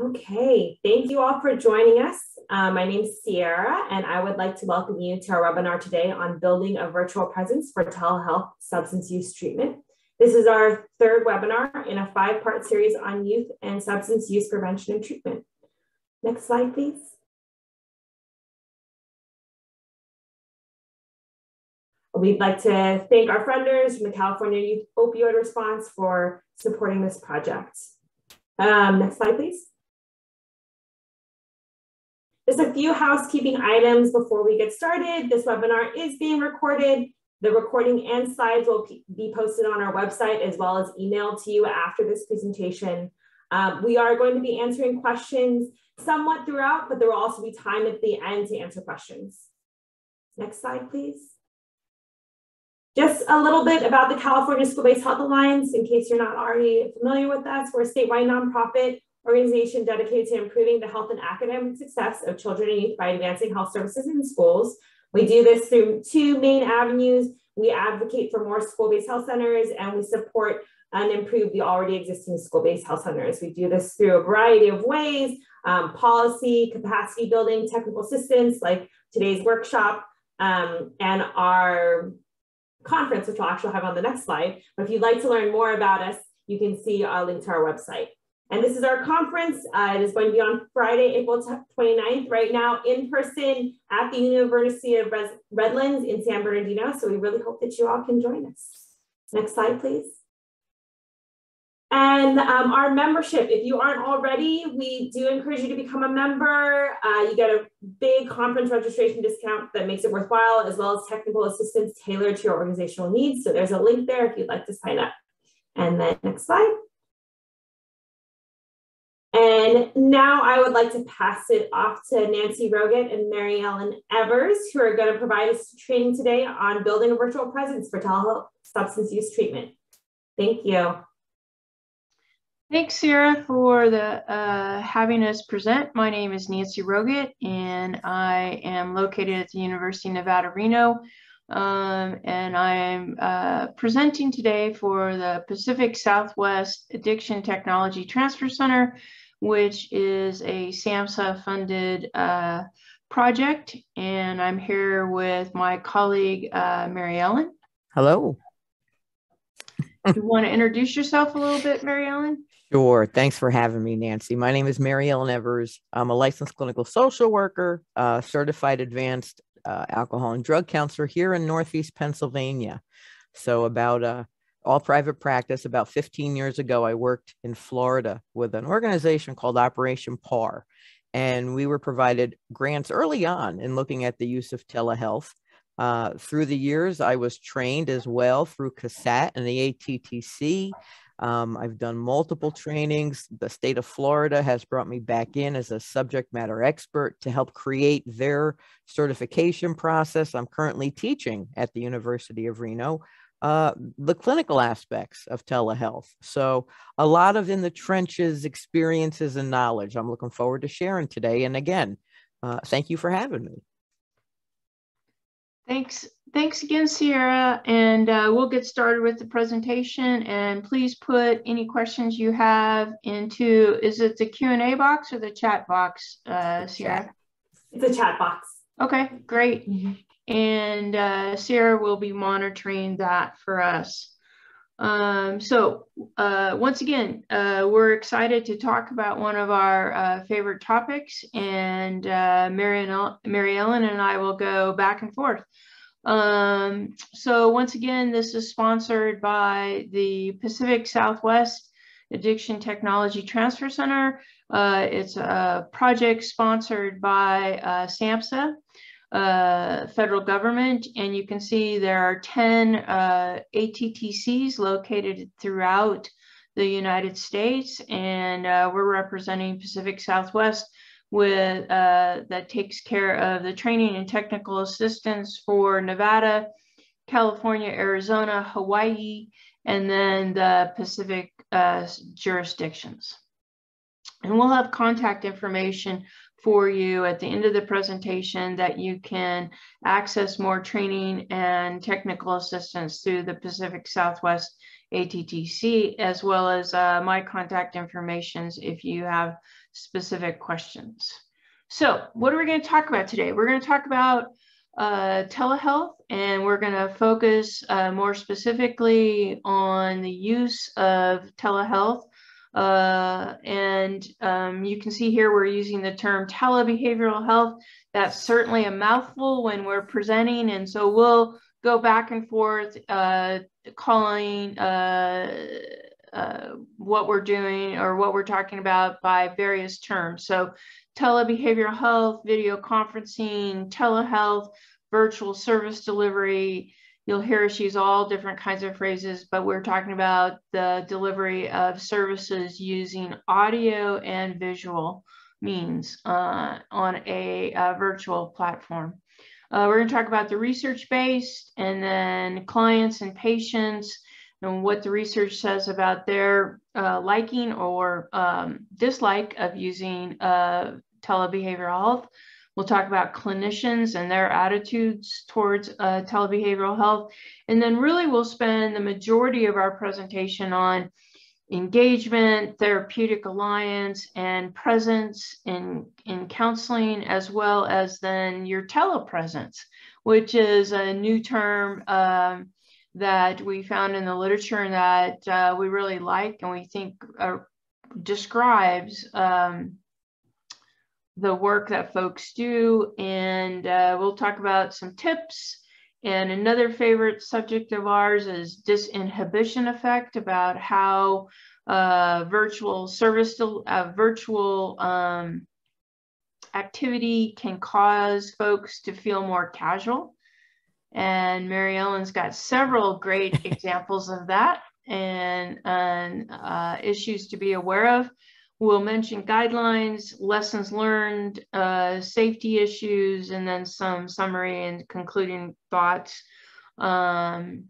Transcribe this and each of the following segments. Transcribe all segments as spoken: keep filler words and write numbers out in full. Okay, thank you all for joining us. Uh, my name is Sierra, and I would like to welcome you to our webinar today on building a virtual presence for telehealth substance use treatment. This is our third webinar in a five-part series on youth and substance use prevention and treatment. Next slide, please. We'd like to thank our funders from the California Youth Opioid Response for supporting this project. Um, next slide, please. Just a few housekeeping items before we get started. This webinar is being recorded. The recording and slides will be posted on our website as well as emailed to you after this presentation. Um, we are going to be answering questions somewhat throughout, but there will also be time at the end to answer questions. Next slide, please. Just a little bit about the California School-Based Health Alliance, in case you're not already familiar with us. We're a statewide nonprofit organization dedicated to improving the health and academic success of children and youth by advancing health services in schools. We do this through two main avenues. We advocate for more school-based health centers, and we support and improve the already existing school-based health centers. We do this through a variety of ways, um, policy, capacity building, technical assistance, like today's workshop, um, and our conference, which we'll actually have on the next slide. But if you'd like to learn more about us, you can see a link to our website. And this is our conference. Uh, it is going to be on Friday, April twenty-ninth, right now in person at the University of Redlands in San Bernardino. So we really hope that you all can join us. Next slide, please. And um, our membership, if you aren't already, we do encourage you to become a member. Uh, you get a big conference registration discount that makes it worthwhile, as well as technical assistance tailored to your organizational needs. So there's a link there if you'd like to sign up. And then next slide. And now I would like to pass it off to Nancy Roget and Mary Ellen Evers, who are going to provide us training today on building a virtual presence for telehealth substance use treatment. Thank you. Thanks, Sarah, for the, uh, having us present. My name is Nancy Roget, and I am located at the University of Nevada, Reno, um, and I am uh, presenting today for the Pacific Southwest Addiction Technology Transfer Center, which is a SAMHSA-funded uh, project, and I'm here with my colleague, uh, Mary Ellen. Hello. Do you want to introduce yourself a little bit, Mary Ellen? Sure. Thanks for having me, Nancy. My name is Mary Ellen Evers. I'm a licensed clinical social worker, uh, certified advanced uh, alcohol and drug counselor here in Northeast Pennsylvania. So about uh, all private practice, about fifteen years ago, I worked in Florida with an organization called Operation P A R. And we were provided grants early on in looking at the use of telehealth. Uh, through the years, I was trained as well through CASAT and the A T T C. Um, I've done multiple trainings. The state of Florida has brought me back in as a subject matter expert to help create their certification process. I'm currently teaching at the University of Reno, uh, the clinical aspects of telehealth. So a lot of in the trenches experiences and knowledge I'm looking forward to sharing today. And again, uh, thank you for having me. Thanks. Thanks again, Sierra. And uh, we'll get started with the presentation. And please put any questions you have into, is it the Q and A box or the chat box, uh, Sierra? It's a chat box. Okay, great. Mm-hmm. And uh, Sierra will be monitoring that for us. Um, so uh, once again, uh, we're excited to talk about one of our uh, favorite topics, and uh, Mary, and El Mary Ellen and I will go back and forth. Um, so once again, this is sponsored by the Pacific Southwest Addiction Technology Transfer Center. Uh, it's a project sponsored by uh, SAMHSA, uh, federal government, and you can see there are ten uh, A T T Cs located throughout the United States, and uh, we're representing Pacific Southwest with uh, that takes care of the training and technical assistance for Nevada, California, Arizona, Hawaii, and then the Pacific uh, jurisdictions. And we'll have contact information for you at the end of the presentation that you can access more training and technical assistance through the Pacific Southwest A T T C, as well as uh, my contact information if you have specific questions. So what are we going to talk about today? We're going to talk about uh, telehealth, and we're going to focus uh, more specifically on the use of telehealth. Uh, and um, you can see here we're using the term telebehavioral health. That's certainly a mouthful when we're presenting, and so we'll go back and forth uh, calling uh, uh, what we're doing or what we're talking about by various terms. So telebehavioral health, video conferencing, telehealth, virtual service delivery. You'll hear us use all different kinds of phrases, but we're talking about the delivery of services using audio and visual means uh, on a, a virtual platform. Uh, we're going to talk about the research-based, and then clients and patients, and what the research says about their uh, liking or um, dislike of using uh, telebehavioral health. We'll talk about clinicians and their attitudes towards uh, telebehavioral health. And then really we'll spend the majority of our presentation on engagement, therapeutic alliance, and presence in, in counseling, as well as then your telepresence, which is a new term um, that we found in the literature and that uh, we really like, and we think uh, describes um, the work that folks do. And uh, we'll talk about some tips. And another favorite subject of ours is disinhibition effect, about how uh, virtual service, uh, virtual um, activity can cause folks to feel more casual. And Mary Ellen's got several great examples of that and, and uh, issues to be aware of. We'll mention guidelines, lessons learned, uh, safety issues, and then some summary and concluding thoughts. Um,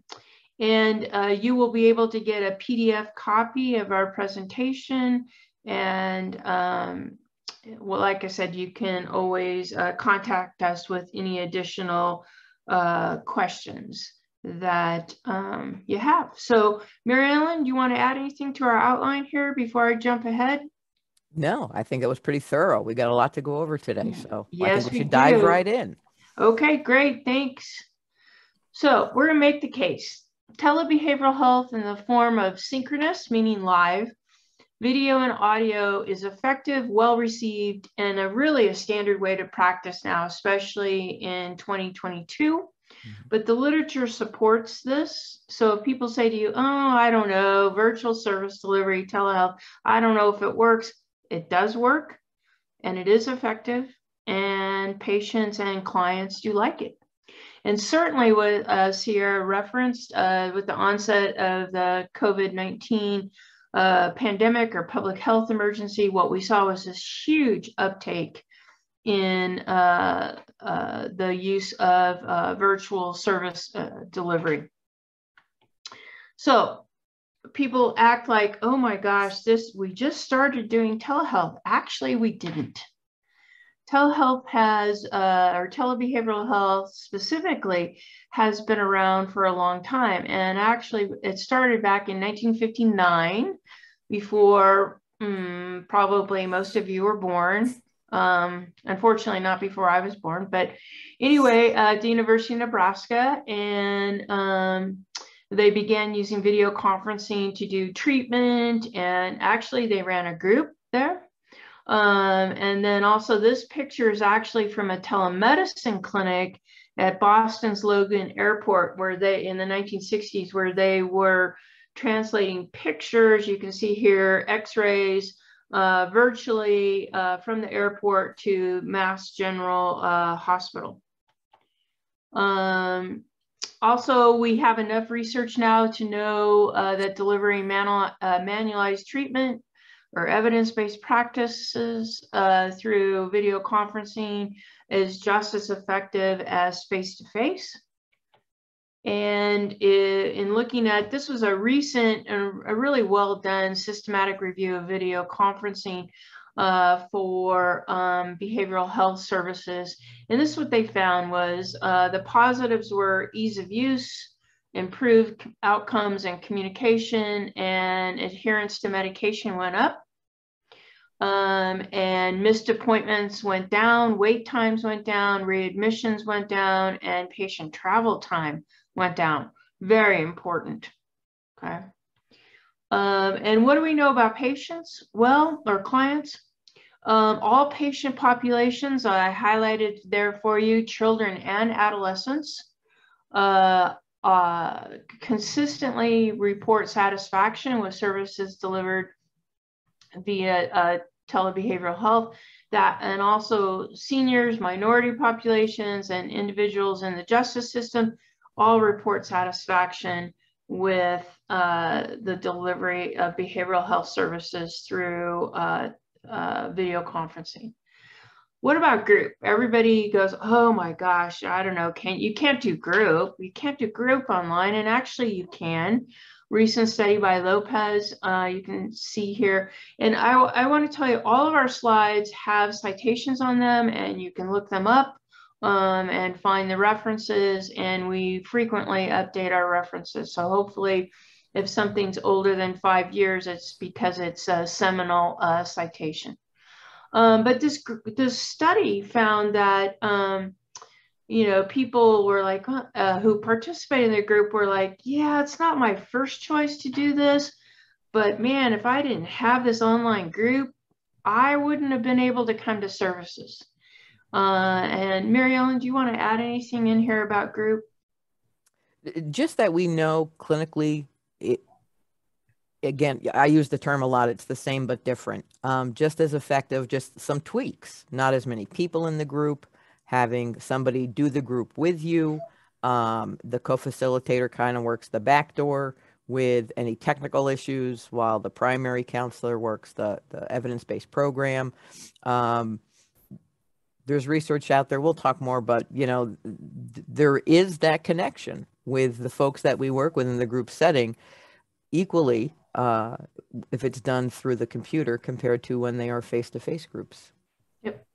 and uh, you will be able to get a P D F copy of our presentation. And um, well, like I said, you can always uh, contact us with any additional uh, questions that um, you have. So Mary Ellen, do you want to add anything to our outline here before I jump ahead? No, I think it was pretty thorough. We got a lot to go over today, so yes, I think we should dive right in. Okay, great, thanks. So we're gonna make the case. Telebehavioral health in the form of synchronous, meaning live, video and audio is effective, well-received, and a really a standard way to practice now, especially in twenty twenty-two. But the literature supports this. So if people say to you, oh, I don't know, virtual service delivery, telehealth, I don't know if it works. It does work, and it is effective, and patients and clients do like it. And certainly what uh, Sierra referenced uh, with the onset of the COVID nineteen uh, pandemic or public health emergency, what we saw was this huge uptake in uh, uh, the use of uh, virtual service uh, delivery. So people act like, oh my gosh, this, we just started doing telehealth. Actually, we didn't. Telehealth has, uh, or telebehavioral health specifically, has been around for a long time. And actually it started back in nineteen fifty-nine, before mm, probably most of you were born. Um, unfortunately, not before I was born, but anyway, uh, at the University of Nebraska, and um, they began using video conferencing to do treatment, and actually they ran a group there. Um, and then also this picture is actually from a telemedicine clinic at Boston's Logan Airport, where they, in the nineteen sixties, where they were translating pictures. You can see here x-rays, Uh, virtually uh, from the airport to Mass General uh, Hospital. Um, also, we have enough research now to know uh, that delivering manual, uh, manualized treatment or evidence-based practices uh, through video conferencing is just as effective as face-to-face. And in looking at, this was a recent and a really well done systematic review of video conferencing uh, for um, behavioral health services. And this is what they found was uh, the positives were ease of use, improved outcomes in communication and adherence to medication went up, um, and missed appointments went down, wait times went down, readmissions went down, and patient travel time went down. Very important, okay? Um, and what do we know about patients? Well, or clients? Um, all patient populations, I highlighted there for you, children and adolescents, uh, uh, consistently report satisfaction with services delivered via uh, telebehavioral health, that, and also seniors, minority populations, and individuals in the justice system all report satisfaction with uh, the delivery of behavioral health services through uh, uh, video conferencing. What about group? Everybody goes, oh my gosh, I don't know, can't, you can't do group. You can't do group online, and actually you can. Recent study by Lopez, uh, you can see here. And I, I wanna tell you, all of our slides have citations on them, and you can look them up um, and find the references, and we frequently update our references. So hopefully if something's older than five years, it's because it's a seminal uh, citation. Um, but this, this study found that, um, you know, people were like, uh, who participated in the group were like, yeah, it's not my first choice to do this, but man, if I didn't have this online group, I wouldn't have been able to come to services. Uh, and Mary Ellen, do you want to add anything in here about group? Just that we know clinically, it, again, I use the term a lot, it's the same but different, um, just as effective, just some tweaks, not as many people in the group, having somebody do the group with you. Um, the co-facilitator kind of works the back door with any technical issues while the primary counselor works the, the evidence-based program. Um, there's research out there, we'll talk more, but you know, th there is that connection with the folks that we work with in the group setting equally uh, if it's done through the computer compared to when they are face-to-face groups. Yep.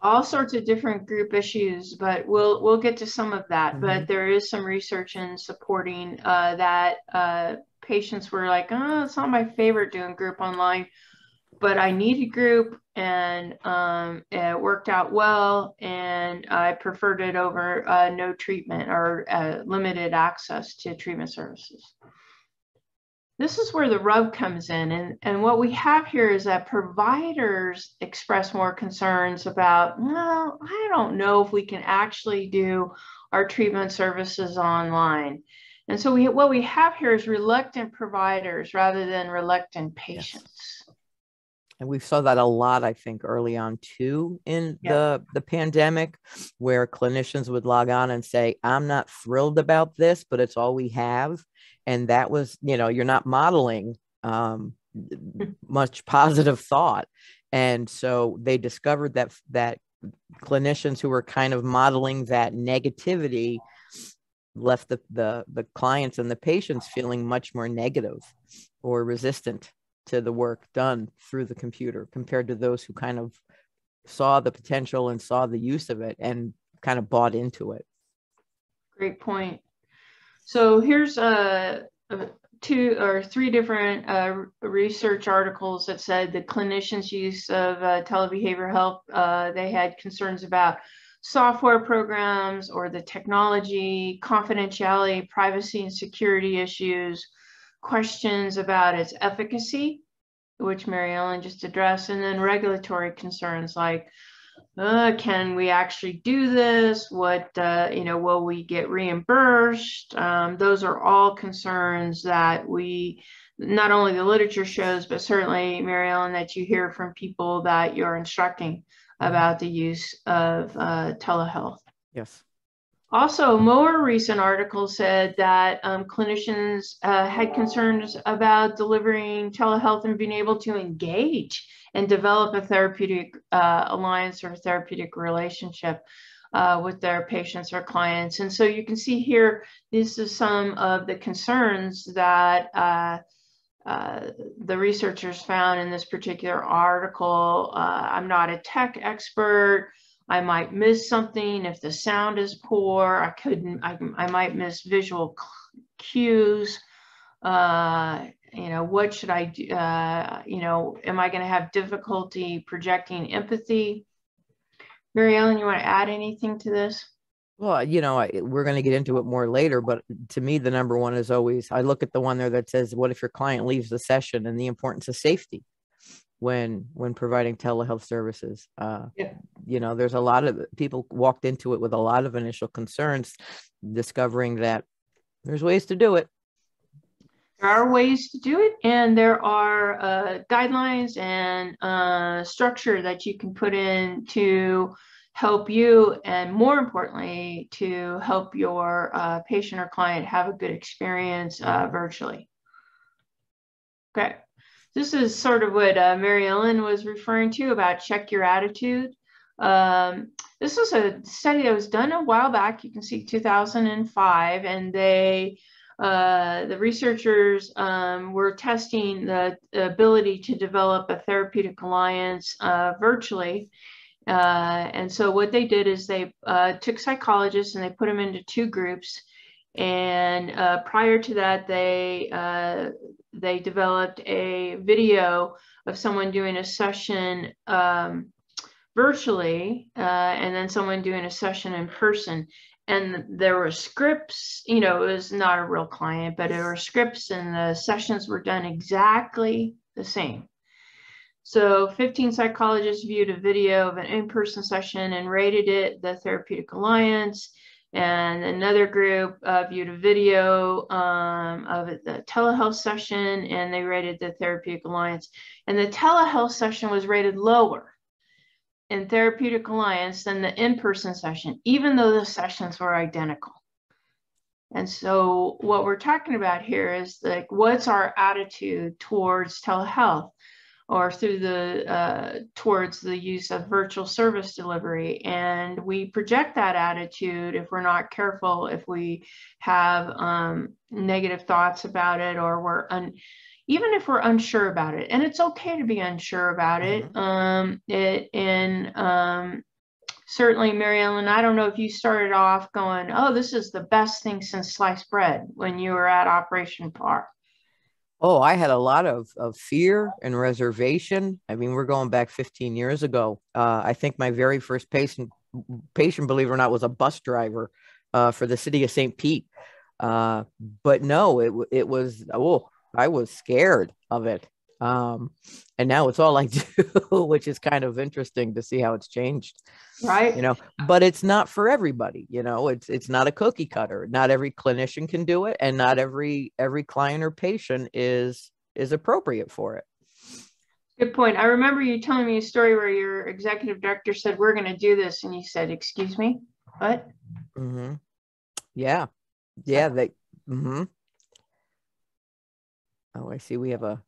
All sorts of different group issues, but we'll, we'll get to some of that. Mm-hmm. But there is some research in supporting uh, that uh, patients were like, oh, it's not my favorite doing group online, but I need a group, and um, it worked out well, and I preferred it over uh, no treatment or uh, limited access to treatment services. This is where the rub comes in, and, and what we have here is that providers express more concerns about, well, I don't know if we can actually do our treatment services online. And so we, what we have here is reluctant providers rather than reluctant patients. Yes. And we saw that a lot, I think, early on too in yeah. the, the pandemic, where clinicians would log on and say, I'm not thrilled about this, but it's all we have. And that was, you know, you're not modeling um, much positive thought. And so they discovered that, that clinicians who were kind of modeling that negativity left the, the, the clients and the patients feeling much more negative or resistant to the work done through the computer compared to those who kind of saw the potential and saw the use of it and kind of bought into it. Great point. So here's uh, two or three different uh, research articles that said the clinicians' use of uh, telebehavioral health, uh, they had concerns about software programs or the technology, confidentiality, privacy and security issues, questions about its efficacy, which Mary Ellen just addressed, and then regulatory concerns like, uh, can we actually do this? What, uh, you know, will we get reimbursed? Um, those are all concerns that we, not only the literature shows, but certainly, Mary Ellen, that you hear from people that you're instructing about the use of uh, telehealth. Yes. Also, more recent articles said that um, clinicians uh, had concerns about delivering telehealth and being able to engage and develop a therapeutic uh, alliance or therapeutic relationship uh, with their patients or clients. And so you can see here, this is some of the concerns that uh, uh, the researchers found in this particular article. Uh, I'm not a tech expert. I might miss something if the sound is poor. I couldn't, I, I might miss visual cues. Uh, you know, what should I do? Uh, you know, am I going to have difficulty projecting empathy? Mary Ellen, you want to add anything to this? Well, you know, I, we're going to get into it more later, but to me, the number one is always, I look at the one there that says, what if your client leaves the session, and the importance of safety when, when providing telehealth services. Uh, yeah. You know, there's a lot of people walked into it with a lot of initial concerns, discovering that there's ways to do it. There are ways to do it, and there are uh, guidelines and uh, structure that you can put in to help you, and more importantly, to help your uh, patient or client have a good experience uh, virtually. Okay, this is sort of what uh, Mary Ellen was referring to about check your attitude. Um, this was a study that was done a while back. You can see two thousand five, and they Uh, the researchers um, were testing the ability to develop a therapeutic alliance uh, virtually. Uh, and so what they did is they uh, took psychologists and they put them into two groups. And uh, prior to that, they, uh, they developed a video of someone doing a session um, virtually, uh, and then someone doing a session in person. And there were scripts, you know, it was not a real client, but there were scripts, and the sessions were done exactly the same. So fifteen psychologists viewed a video of an in-person session and rated it the Therapeutic Alliance. And another group uh, viewed a video um, of the telehealth session, and they rated the Therapeutic Alliance. And the telehealth session was rated lower in Therapeutic Alliance than the in-person session, even though the sessions were identical. And so what we're talking about here is, like, what's our attitude towards telehealth, or through the, uh, towards the use of virtual service delivery. And we project that attitude if we're not careful, if we have um, negative thoughts about it, or we're un even if we're unsure about it. And it's okay to be unsure about it. Um, it and um, certainly, Mary Ellen, I don't know if you started off going, oh, this is the best thing since sliced bread when you were at Operation P A R. Oh, I had a lot of, of fear and reservation. I mean, we're going back fifteen years ago. Uh, I think my very first patient, patient, believe it or not, was a bus driver uh, for the city of Saint Pete. Uh, but no, it, it was, oh, I was scared of it. Um, and now it's all I do, which is kind of interesting to see how it's changed. Right. You know, but it's not for everybody. You know, it's, it's not a cookie cutter. Not every clinician can do it, and not every, every client or patient is, is appropriate for it. Good point. I remember you telling me a story where your executive director said, we're going to do this. And you said, excuse me, what? Mm-hmm. Yeah. Yeah. They, mm-hmm. Oh, I see. We have a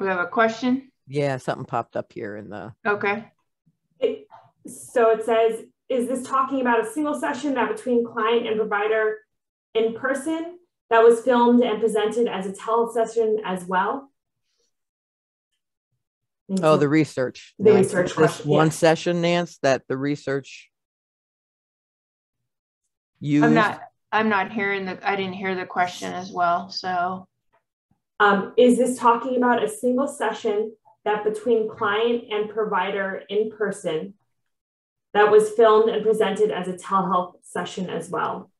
we have a question. Yeah, something popped up here in the. Okay. It, so it says, "Is this talking about a single session that between client and provider in person that was filmed and presented as a tele session as well?" And oh, so the research. The Nance, research question. One yeah. session, Nance. That the research. Used. I'm not. I'm not hearing the, I didn't hear the question as well, so. Um, is this talking about a single session that between client and provider in person that was filmed and presented as a telehealth session as well?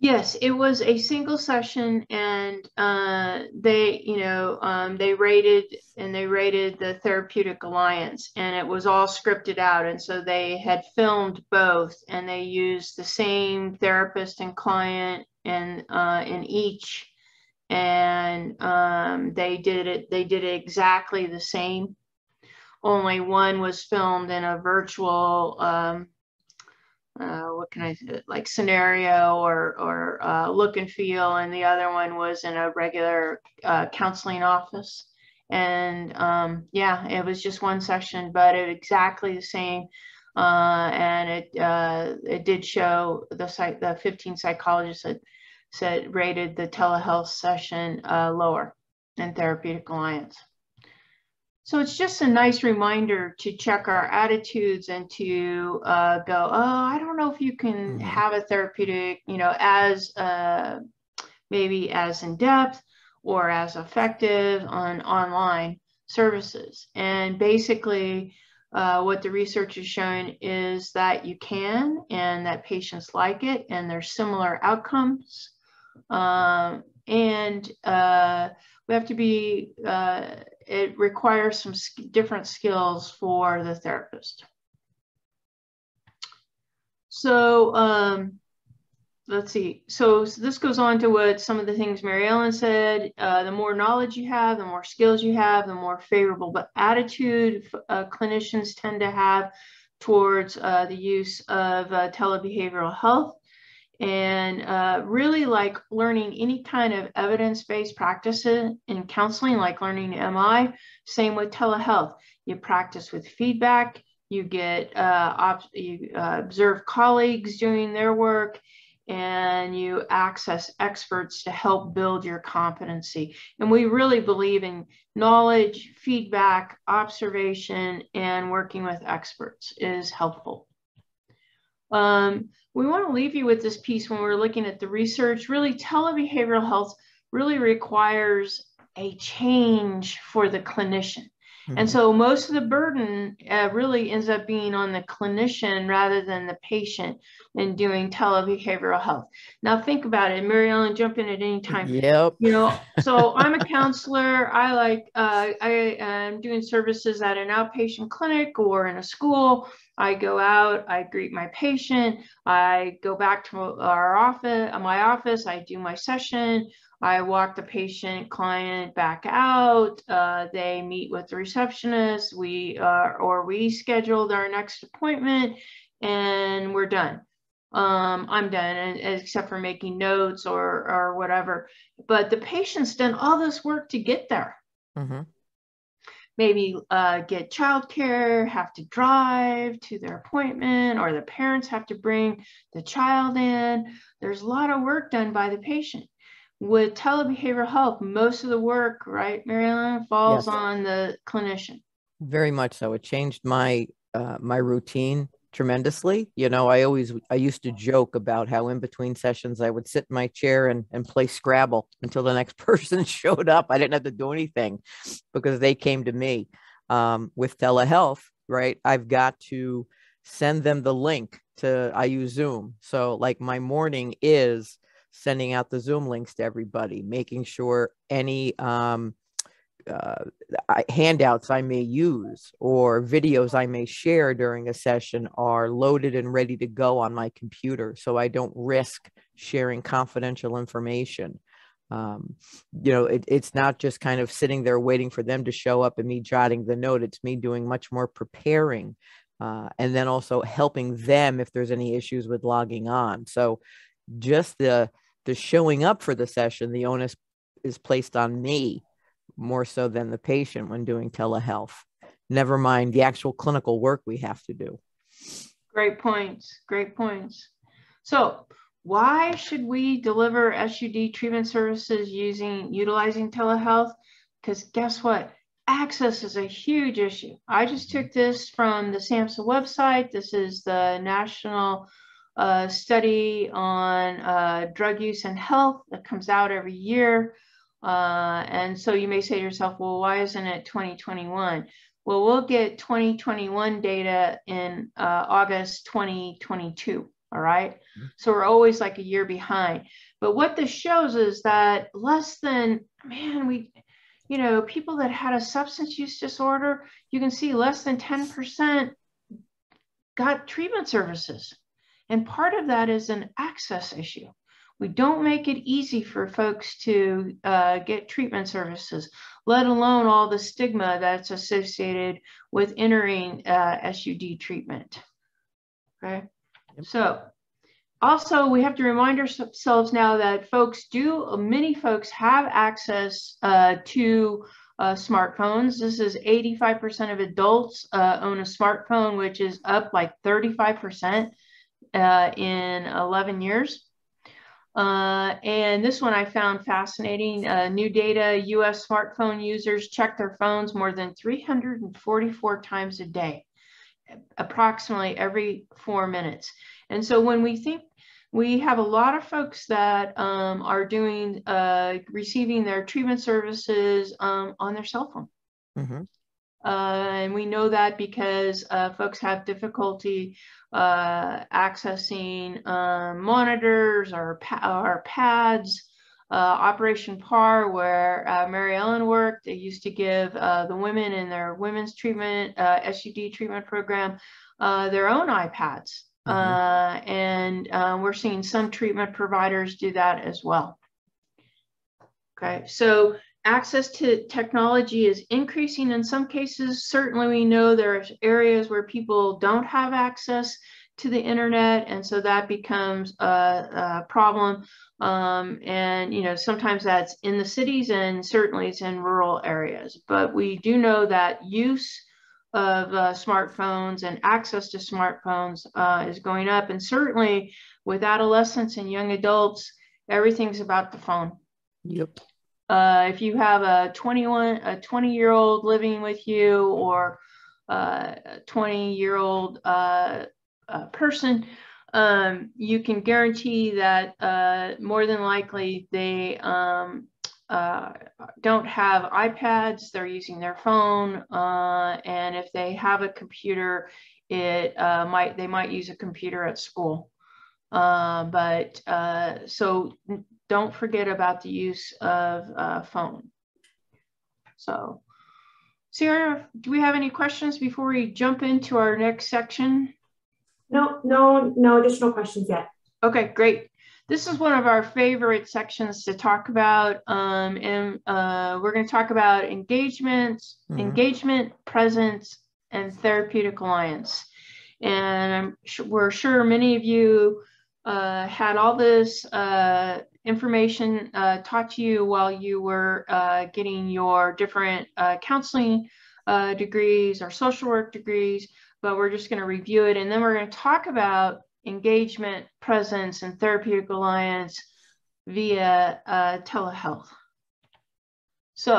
Yes, it was a single session, and uh, they, you know, um, they rated and they rated the Therapeutic Alliance, and it was all scripted out. And so they had filmed both, and they used the same therapist and client and uh, in each, and um, they did it. They did it exactly the same. Only one was filmed in a virtual. Um, Uh, what can I say, like scenario or, or uh, look and feel, and the other one was in a regular uh, counseling office. And um, yeah, it was just one session, but it exactly the same. Uh, and it uh, it did show the psych the fifteen psychologists that said rated the telehealth session uh, lower in Therapeutic Alliance. So it's just a nice reminder to check our attitudes and to uh, go, oh, I don't know if you can have a therapeutic, you know, as uh, maybe as in depth or as effective on online services. And basically uh, what the research is showing is that you can, and that patients like it, and there's similar outcomes. Um, and uh, we have to be, uh, it requires some sk- different skills for the therapist. So um, let's see. So, so this goes on to what some of the things Mary Ellen said. Uh, the more knowledge you have, the more skills you have, the more favorable but attitude uh, clinicians tend to have towards uh, the use of uh, telebehavioral health. And uh, really like learning any kind of evidence-based practices in counseling, like learning M I, same with telehealth. You practice with feedback, you get, uh, ob you uh, observe colleagues doing their work, and you access experts to help build your competency. And we really believe in knowledge, feedback, observation, and working with experts is helpful. Um, we want to leave you with this piece when we're looking at the research. Really, telebehavioral health really requires a change for the clinician. Mm-hmm. And so most of the burden uh, really ends up being on the clinician rather than the patient in doing telebehavioral health. Now think about it, Mary Ellen, jump in at any time. Yep. You know, so I'm a counselor. I like, uh, I am doing services at an outpatient clinic or in a school. I go out, I greet my patient, I go back to our office, my office, I do my session, I walk the patient client back out, uh, they meet with the receptionist, we, uh, or we scheduled our next appointment, and we're done. Um, I'm done, and, except for making notes or, or whatever. But the patient's done all this work to get there. Mm-hmm. Maybe uh, get childcare, have to drive to their appointment, or the parents have to bring the child in. There's a lot of work done by the patient. With telebehavioral health, most of the work, right, Mary Ellen, falls yes. on the clinician. Very much so. It changed my uh, my routine tremendously. You know, I always, I used to joke about how in between sessions, I would sit in my chair and, and play Scrabble until the next person showed up. I didn't have to do anything because they came to me. Um, with telehealth, right, I've got to send them the link to, I use Zoom. So like my morning is sending out the Zoom links to everybody, making sure any um, Uh, handouts I may use or videos I may share during a session are loaded and ready to go on my computer, so I don't risk sharing confidential information. Um, you know, it, it's not just kind of sitting there waiting for them to show up and me jotting the note. It's me doing much more preparing uh, and then also helping them if there's any issues with logging on. So just the, the showing up for the session, the onus is placed on me more so than the patient when doing telehealth, never mind the actual clinical work we have to do. Great points, great points. So why should we deliver S U D treatment services using, utilizing telehealth? Because guess what? Access is a huge issue. I just took this from the SAMHSA website. This is the National uh, Study on uh, Drug Use and Health that comes out every year. Uh, and so you may say to yourself, well, why isn't it twenty twenty-one? Well, we'll get twenty twenty-one data in uh, August twenty twenty-two, all right? Mm-hmm. So we're always like a year behind. But what this shows is that less than, man, we, you know, people that had a substance use disorder, you can see less than ten percent got treatment services. And part of that is an access issue. We don't make it easy for folks to uh, get treatment services, let alone all the stigma that's associated with entering uh, S U D treatment, okay? Yep. So also we have to remind ourselves now that folks do, many folks have access uh, to uh, smartphones. This is eighty-five percent of adults uh, own a smartphone, which is up like thirty-five percent uh, in eleven years. Uh, and this one I found fascinating. Uh, new data, U S smartphone users check their phones more than three hundred forty-four times a day, approximately every four minutes. And so when we think, we have a lot of folks that um, are doing, uh, receiving their treatment services um, on their cell phone. Mm-hmm. Uh, and we know that because uh, folks have difficulty uh, accessing uh, monitors or, pa or pads. Uh, Operation P A R, where uh, Mary Ellen worked, they used to give uh, the women in their women's treatment, uh, S U D treatment program, uh, their own iPads. Mm-hmm. uh, and uh, we're seeing some treatment providers do that as well. Okay, so access to technology is increasing in some cases. Certainly we know there are areas where people don't have access to the internet, and so that becomes a, a problem. Um, and, you know, sometimes that's in the cities and certainly it's in rural areas. But we do know that use of uh, smartphones and access to smartphones uh, is going up. And certainly with adolescents and young adults, everything's about the phone. Yep. Uh, if you have a twenty-year-old living with you, or uh, a twenty-year-old uh, uh, person, um, you can guarantee that uh, more than likely they um, uh, don't have iPads, they're using their phone, uh, and if they have a computer, it uh, might they might use a computer at school. Uh, but uh, so don't forget about the use of uh, phone. So, Sarah, do we have any questions before we jump into our next section? No, no, no additional questions yet. Okay, great. This is one of our favorite sections to talk about, um, and uh, we're going to talk about engagements, mm-hmm. engagement, presence, and therapeutic alliance. And I'm sure, we're sure many of you Uh, had all this uh, information uh, taught to you while you were uh, getting your different uh, counseling uh, degrees or social work degrees, but we're just going to review it. And then we're going to talk about engagement, presence, and therapeutic alliance via uh, telehealth. So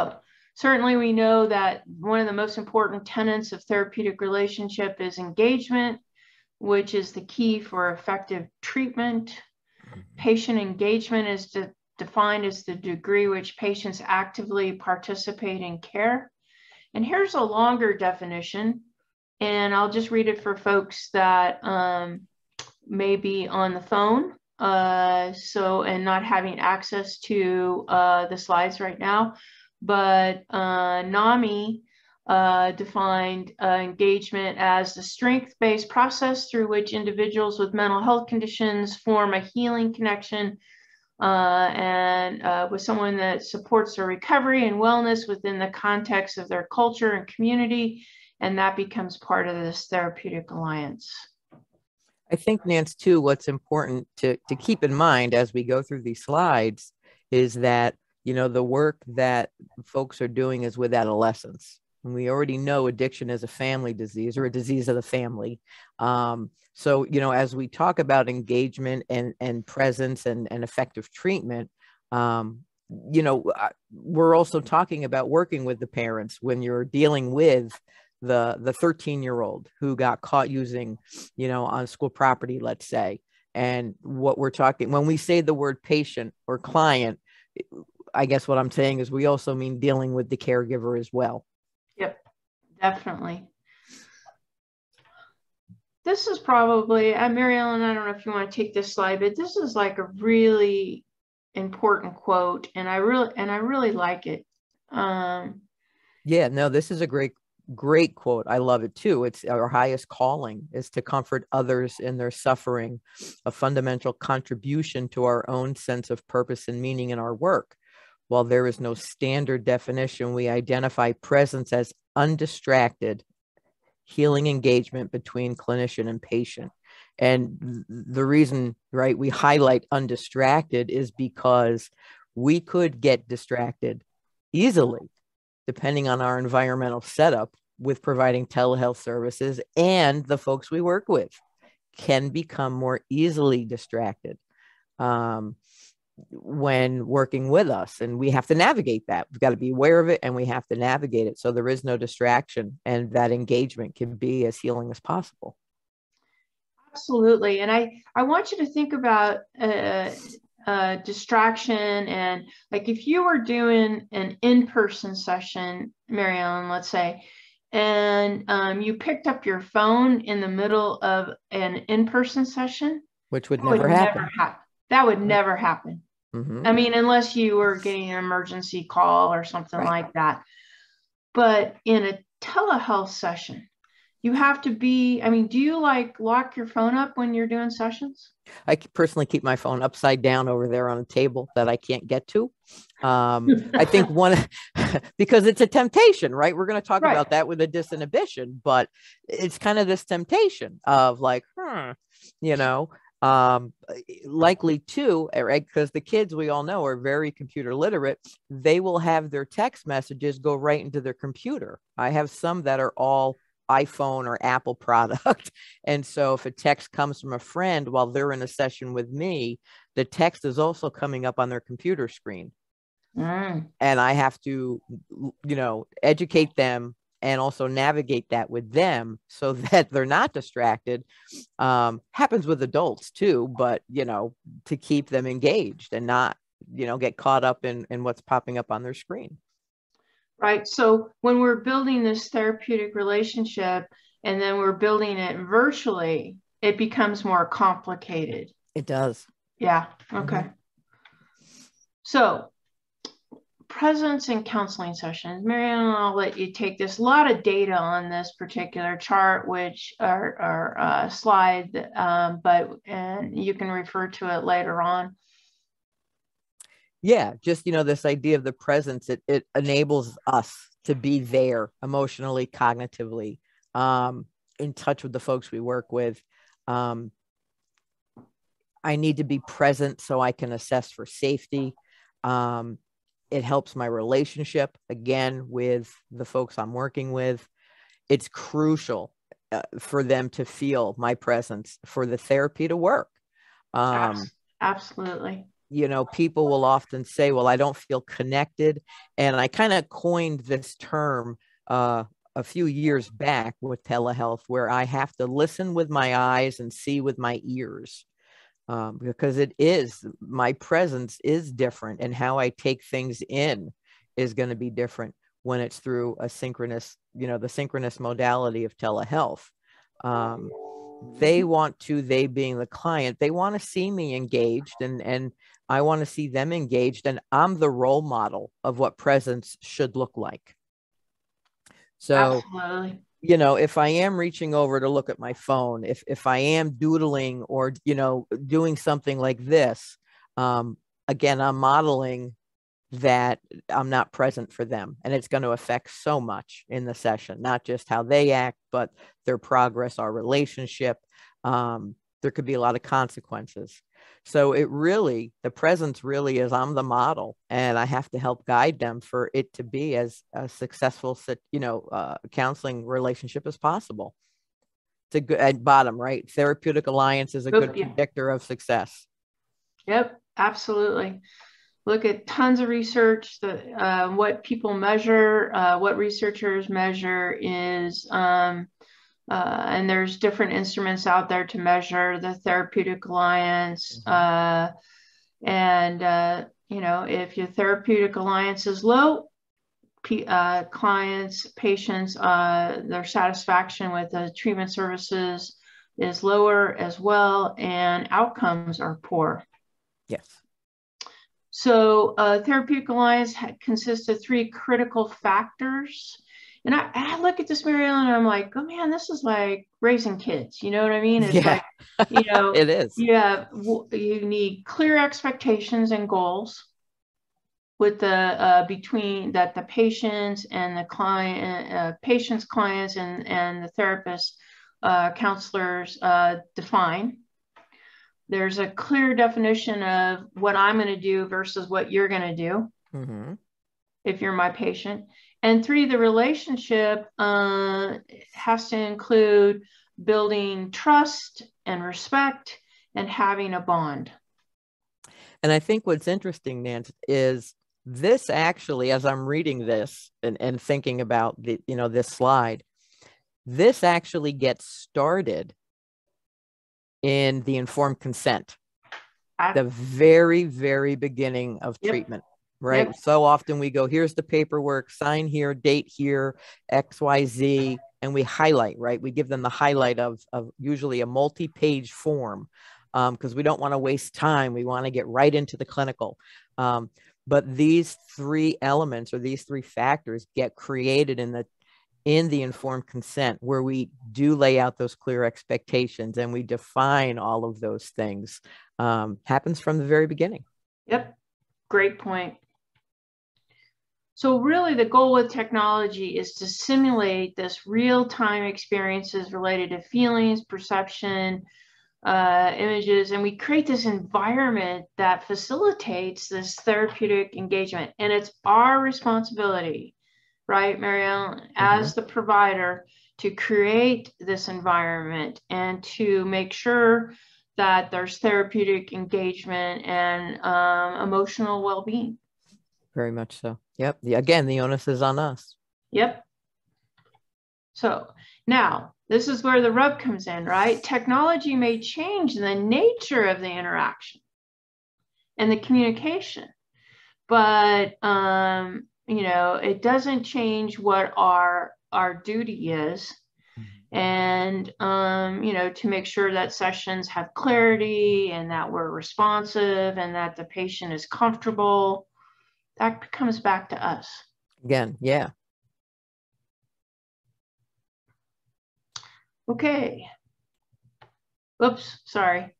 certainly we know that one of the most important tenets of therapeutic relationship is engagement, which is the key for effective treatment. Patient engagement is de defined as the degree which patients actively participate in care. And here's a longer definition, and I'll just read it for folks that um, may be on the phone uh, so and not having access to uh, the slides right now. But uh, NAMI Uh, defined uh, engagement as the strength-based process through which individuals with mental health conditions form a healing connection uh, and uh, with someone that supports their recovery and wellness within the context of their culture and community, and that becomes part of this therapeutic alliance. I think, Nance, too, what's important to, to keep in mind as we go through these slides is that, you know, the work that folks are doing is with adolescents. And we already know addiction is a family disease or a disease of the family. Um, so, you know, as we talk about engagement and, and presence and, and effective treatment, um, you know, we're also talking about working with the parents when you're dealing with the the thirteen-year-old who got caught using, you know, on school property, let's say. And what we're talking, when we say the word patient or client, I guess what I'm saying is we also mean dealing with the caregiver as well. Yep, definitely. This is probably, uh, Mary Ellen, I don't know if you want to take this slide, but this is like a really important quote, and I really and I really like it. Um, yeah, no, this is a great, great quote. I love it too. It's our highest calling is to comfort others in their suffering, a fundamental contribution to our own sense of purpose and meaning in our work. While there is no standard definition, we identify presence as undistracted healing engagement between clinician and patient. And the reason, right, we highlight undistracted is because we could get distracted easily, depending on our environmental setup with providing telehealth services, and the folks we work with can become more easily distracted. Um, when working with us, and we have to navigate that. We've got to be aware of it, and we have to navigate it so there is no distraction, and that engagement can be as healing as possible. Absolutely. And I, I want you to think about uh, uh, distraction, and like if you were doing an in-person session, Mary Ellen, let's say, and um, you picked up your phone in the middle of an in-person session, which would never happen. That would never happen. Mm-hmm. I mean, unless you were getting an emergency call or something right. like that. But in a telehealth session, you have to be, I mean, do you like lock your phone up when you're doing sessions? I personally keep my phone upside down over there on a table that I can't get to. Um, I think one, because it's a temptation, right? We're going to talk right. about that with a disinhibition, but it's kind of this temptation of like, hmm, you know, Um, likely too, right? Because the kids, we all know, are very computer literate. They will have their text messages go right into their computer. I have some that are all iPhone or Apple product. And so if a text comes from a friend while they're in a session with me, the text is also coming up on their computer screen. Mm. And I have to, you know, educate them and also navigate that with them so that they're not distracted. Um, happens with adults too, but, you know, to keep them engaged and not, you know, get caught up in, in what's popping up on their screen. Right. So when we're building this therapeutic relationship and then we're building it virtually, it becomes more complicated. It does. Yeah. Okay. Mm-hmm. So presence and counseling sessions. Mary Ellen, I'll let you take this. A lot of data on this particular chart, which are, are uh, slide, um, but and you can refer to it later on. Yeah, just, you know, this idea of the presence, it, it enables us to be there emotionally, cognitively, um, in touch with the folks we work with. Um, I need to be present so I can assess for safety. Um, It helps my relationship, again, with the folks I'm working with. It's crucial uh, for them to feel my presence for the therapy to work. Um, Absolutely. You know, people will often say, well, I don't feel connected. And I kind of coined this term uh, a few years back with telehealth, where I have to listen with my eyes and see with my ears. Um, because it is, my presence is different, and how I take things in is going to be different when it's through a synchronous, you know, the synchronous modality of telehealth. Um, they want to, they being the client, they want to see me engaged, and, and I want to see them engaged, and I'm the role model of what presence should look like. So, absolutely. You know, if I am reaching over to look at my phone, if, if I am doodling or, you know, doing something like this, um, again, I'm modeling that I'm not present for them. And it's going to affect so much in the session, not just how they act, but their progress, our relationship. Um, there could be a lot of consequences. So it really, the presence really is, I'm the model, and I have to help guide them for it to be as a successful, you know, uh, counseling relationship as possible. It's a good, at bottom, right? Therapeutic alliance is a good yeah. predictor of success. Yep, absolutely. Look at tons of research, the, uh, what people measure, uh, what researchers measure is, um, Uh, and there's different instruments out there to measure the therapeutic alliance. Uh, and, uh, you know, if your therapeutic alliance is low, p uh, clients, patients, uh, their satisfaction with the treatment services is lower as well, and outcomes are poor. Yes. So uh, therapeutic alliance consists of three critical factors. And I, I look at this, Mary Ellen, and I'm like, oh man, this is like raising kids. You know what I mean? It's yeah. like, you know, it is. Yeah. You, you need clear expectations and goals with the, uh, between that the patients and the client, uh, patients, clients, and, and the therapists, uh, counselors, uh, define. There's a clear definition of what I'm going to do versus what you're going to do. Mm-hmm. If you're my patient. And three, the relationship uh, has to include building trust and respect and having a bond. And I think what's interesting, Nance, is this actually, as I'm reading this and, and thinking about the, you know, this slide, this actually gets started in the informed consent, I, the very, very beginning of yep. treatment, right? Yep. So often we go, here's the paperwork, sign here, date here, X, Y, Z, and we highlight, right? We give them the highlight of, of usually a multi-page form because um, we don't want to waste time. We want to get right into the clinical. Um, but these three elements or these three factors get created in the in the informed consent, where we do lay out those clear expectations and we define all of those things, um, happens from the very beginning. Yep, great point. So really the goal with technology is to simulate this real-time experiences related to feelings, perception, uh, images, and we create this environment that facilitates this therapeutic engagement. And it's our responsibility, right, Mary Ellen, as mm-hmm. the provider, to create this environment and to make sure that there's therapeutic engagement and um, emotional well-being. Very much so. Yep. The, again, the onus is on us. Yep. So now this is where the rub comes in, right? Technology may change the nature of the interaction and the communication, but um, you know, it doesn't change what our our duty is, and um, you know, to make sure that sessions have clarity and that we're responsive and that the patient is comfortable. That comes back to us again. Yeah. Okay. Oops, sorry.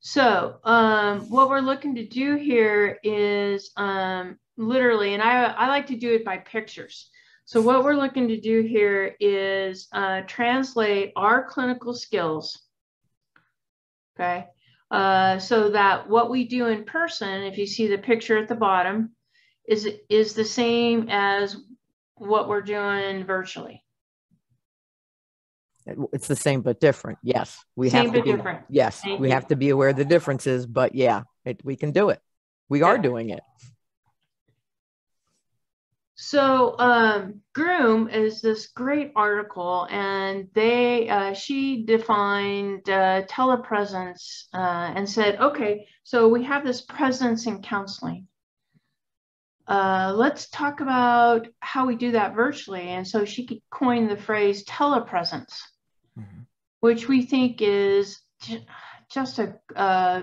So um, what we're looking to do here is um, literally, and I, I like to do it by pictures. So what we're looking to do here is uh, translate our clinical skills, okay? Uh, so that what we do in person, if you see the picture at the bottom, is, is the same as what we're doing virtually. It's the same but different. Yes, we same have to but be, different. Yes, Thank we you. have to be aware of the differences, but yeah, it, we can do it. We yeah. are doing it. So um, Groom is this great article, and they uh, she defined uh, telepresence uh, and said, okay, so we have this presence in counseling. Uh, let's talk about how we do that virtually. And so she could coin the phrase telepresence, mm-hmm. which we think is just a, uh,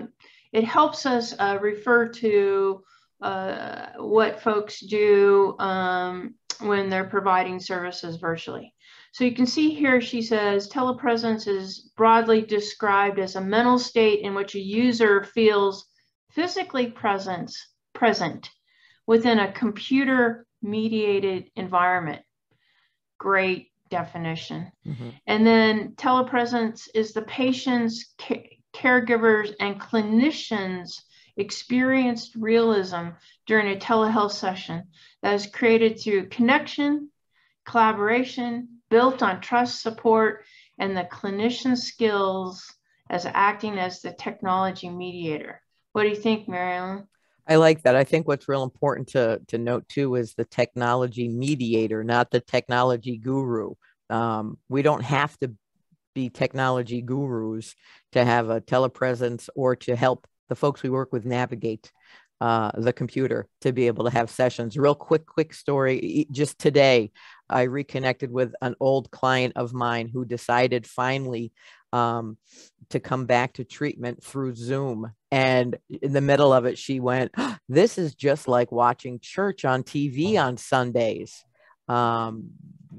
it helps us uh, refer to uh, what folks do um, when they're providing services virtually. So you can see here, she says, telepresence is broadly described as a mental state in which a user feels physically present, present within a computer-mediated environment. Great definition. Mm-hmm. And then telepresence is the patient's, caregivers, and clinicians' experienced realism during a telehealth session that is created through connection, collaboration, built on trust, support, and the clinician's skills as acting as the technology mediator. What do you think, Mary Ellen? I like that. I think what's real important to, to note too is the technology mediator, not the technology guru. Um, we don't have to be technology gurus to have a telepresence or to help the folks we work with navigate uh, the computer to be able to have sessions. Real quick, quick story. Just today, I reconnected with an old client of mine who decided finally um, to come back to treatment through Zoom. And in the middle of it, she went, oh, this is just like watching church on T V on Sundays. Um,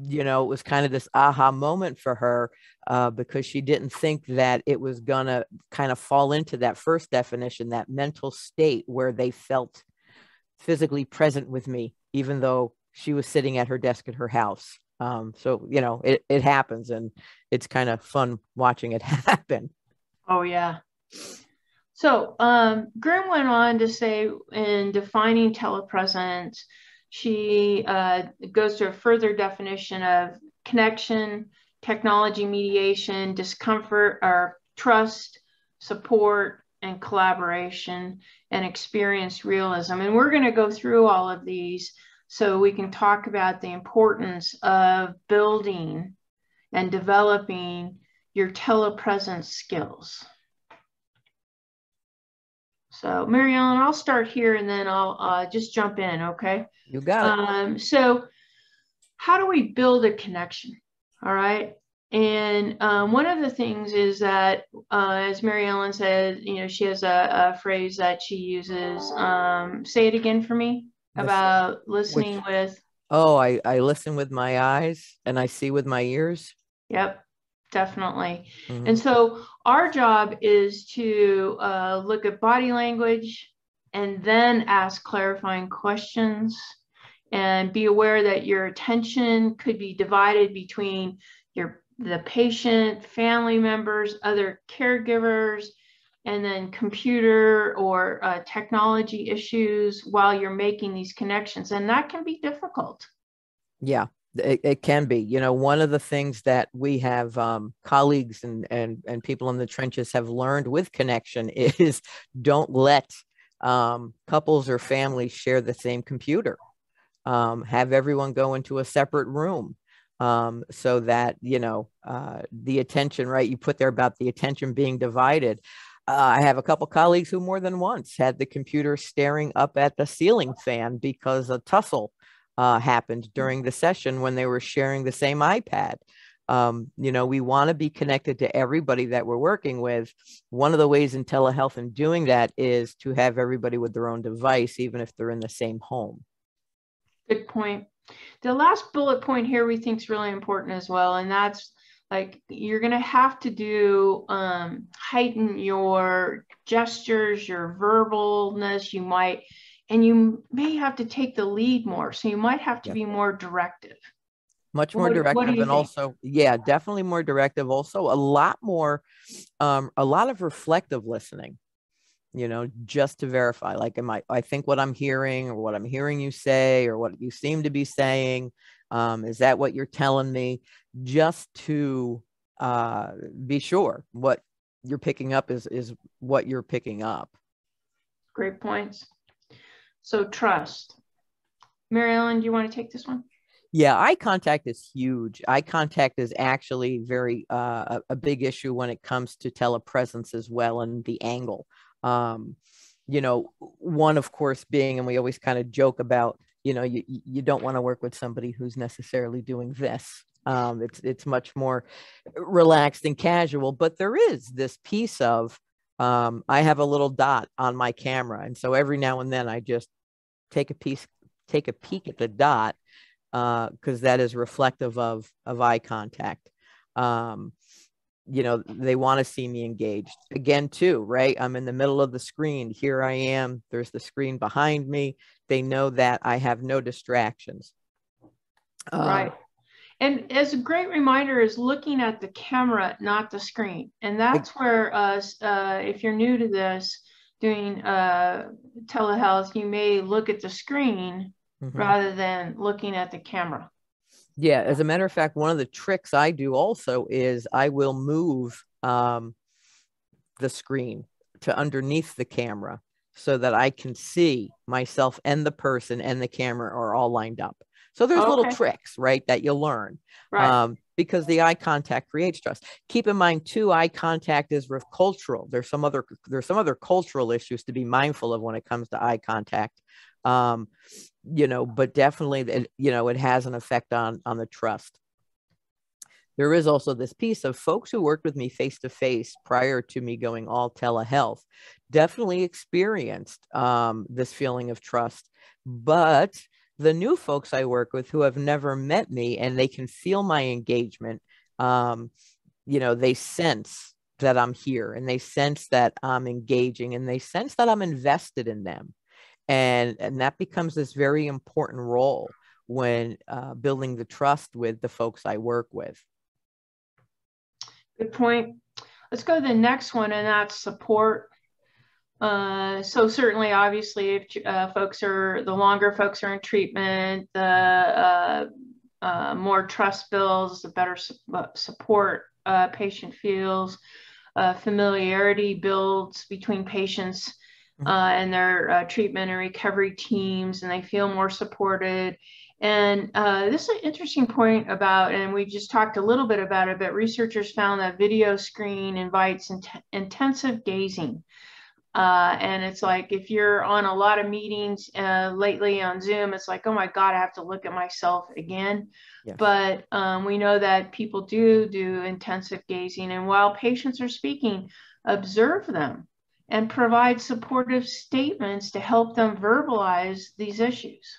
you know, it was kind of this aha moment for her uh, because she didn't think that it was gonna kind of fall into that first definition, that mental state where they felt physically present with me, even though she was sitting at her desk at her house. Um, so, you know, it, it happens, and it's kind of fun watching it happen. Oh, yeah. So um, Grimm went on to say in defining telepresence, she uh, goes to a further definition of connection, technology mediation, discomfort, or trust, support, and collaboration and experience realism. And we're going to go through all of these so we can talk about the importance of building and developing your telepresence skills. So Mary Ellen, I'll start here and then I'll uh, just jump in, okay? You got it. Um, so how do we build a connection, all right? And um, one of the things is that, uh, as Mary Ellen said, you know, she has a, a phrase that she uses. Um, say it again for me about listening with. Oh, I, I listen with my eyes and I see with my ears. Yep. Definitely. Mm-hmm. And so our job is to uh, look at body language and then ask clarifying questions and be aware that your attention could be divided between your the patient, family members, other caregivers, and then computer or uh, technology issues while you're making these connections. And that can be difficult. Yeah. It, it can be, you know, one of the things that we have um, colleagues and, and, and people in the trenches have learned with connection is don't let um, couples or families share the same computer. Um, have everyone go into a separate room um, so that, you know, uh, the attention, right? You put there about the attention being divided. Uh, I have a couple colleagues who more than once had the computer staring up at the ceiling fan because a tussle Uh, happened during the session when they were sharing the same iPad. Um, you know, we want to be connected to everybody that we're working with. One of the ways in telehealth and doing that is to have everybody with their own device, even if they're in the same home. Good point. The last bullet point here we think is really important as well. And that's like, you're going to have to do, um, heighten your gestures, your verbalness, you might, and you may have to take the lead more. So you might have to yep. be more directive. Much more what, directive what and think? also, yeah, definitely more directive. Also a lot more, um, a lot of reflective listening, you know, just to verify, like, am I, I think what I'm hearing or what I'm hearing you say, or what you seem to be saying, um, is that what you're telling me? Just to uh, be sure what you're picking up is, is what you're picking up. Great points. So trust. Mary Ellen, do you want to take this one? Yeah, eye contact is huge. Eye contact is actually very uh, a big issue when it comes to telepresence as well, and the angle. Um, you know, one, of course, being, and we always kind of joke about, you know, you, you don't want to work with somebody who's necessarily doing this. Um, it's, it's much more relaxed and casual, but there is this piece of, um, I have a little dot on my camera. And so every now and then I just take a piece, take a peek at the dot, uh, cause that is reflective of, of eye contact. Um, you know, they want to see me engaged again too, right? I'm in the middle of the screen. Here I am. There's the screen behind me. They know that I have no distractions. Uh, right. And as a great reminder is looking at the camera, not the screen. And that's where, uh, uh, if you're new to this, doing uh, telehealth, you may look at the screen mm-hmm. rather than looking at the camera. Yeah, as a matter of fact, one of the tricks I do also is I will move um, the screen to underneath the camera so that I can see myself and the person and the camera are all lined up. So there's okay. little tricks, right, that you'll learn right. um, because the eye contact creates trust. Keep in mind, too, eye contact is cultural. There's some other there's some other cultural issues to be mindful of when it comes to eye contact, um, you know, but definitely, it, you know, it has an effect on on the trust. There is also this piece of folks who worked with me face to face prior to me going all telehealth definitely experienced um, this feeling of trust, but the new folks I work with who have never met me and they can feel my engagement, um, you know, they sense that I'm here and they sense that I'm engaging and they sense that I'm invested in them. And, and that becomes this very important role when uh, building the trust with the folks I work with. Good point. Let's go to the next one, and that's support. Uh, so certainly, obviously, if uh, folks are, the longer folks are in treatment, the uh, uh, more trust builds, the better su support uh, patient feels. uh, familiarity builds between patients uh, and their uh, treatment and recovery teams, and they feel more supported. And uh, this is an interesting point about, and we just talked a little bit about it, but researchers found that video screen invites in intensive gazing. Uh, and it's like, if you're on a lot of meetings uh, lately on Zoom, it's like, oh my God, I have to look at myself again. Yes. But um, we know that people do do intensive gazing. And while patients are speaking, observe them and provide supportive statements to help them verbalize these issues.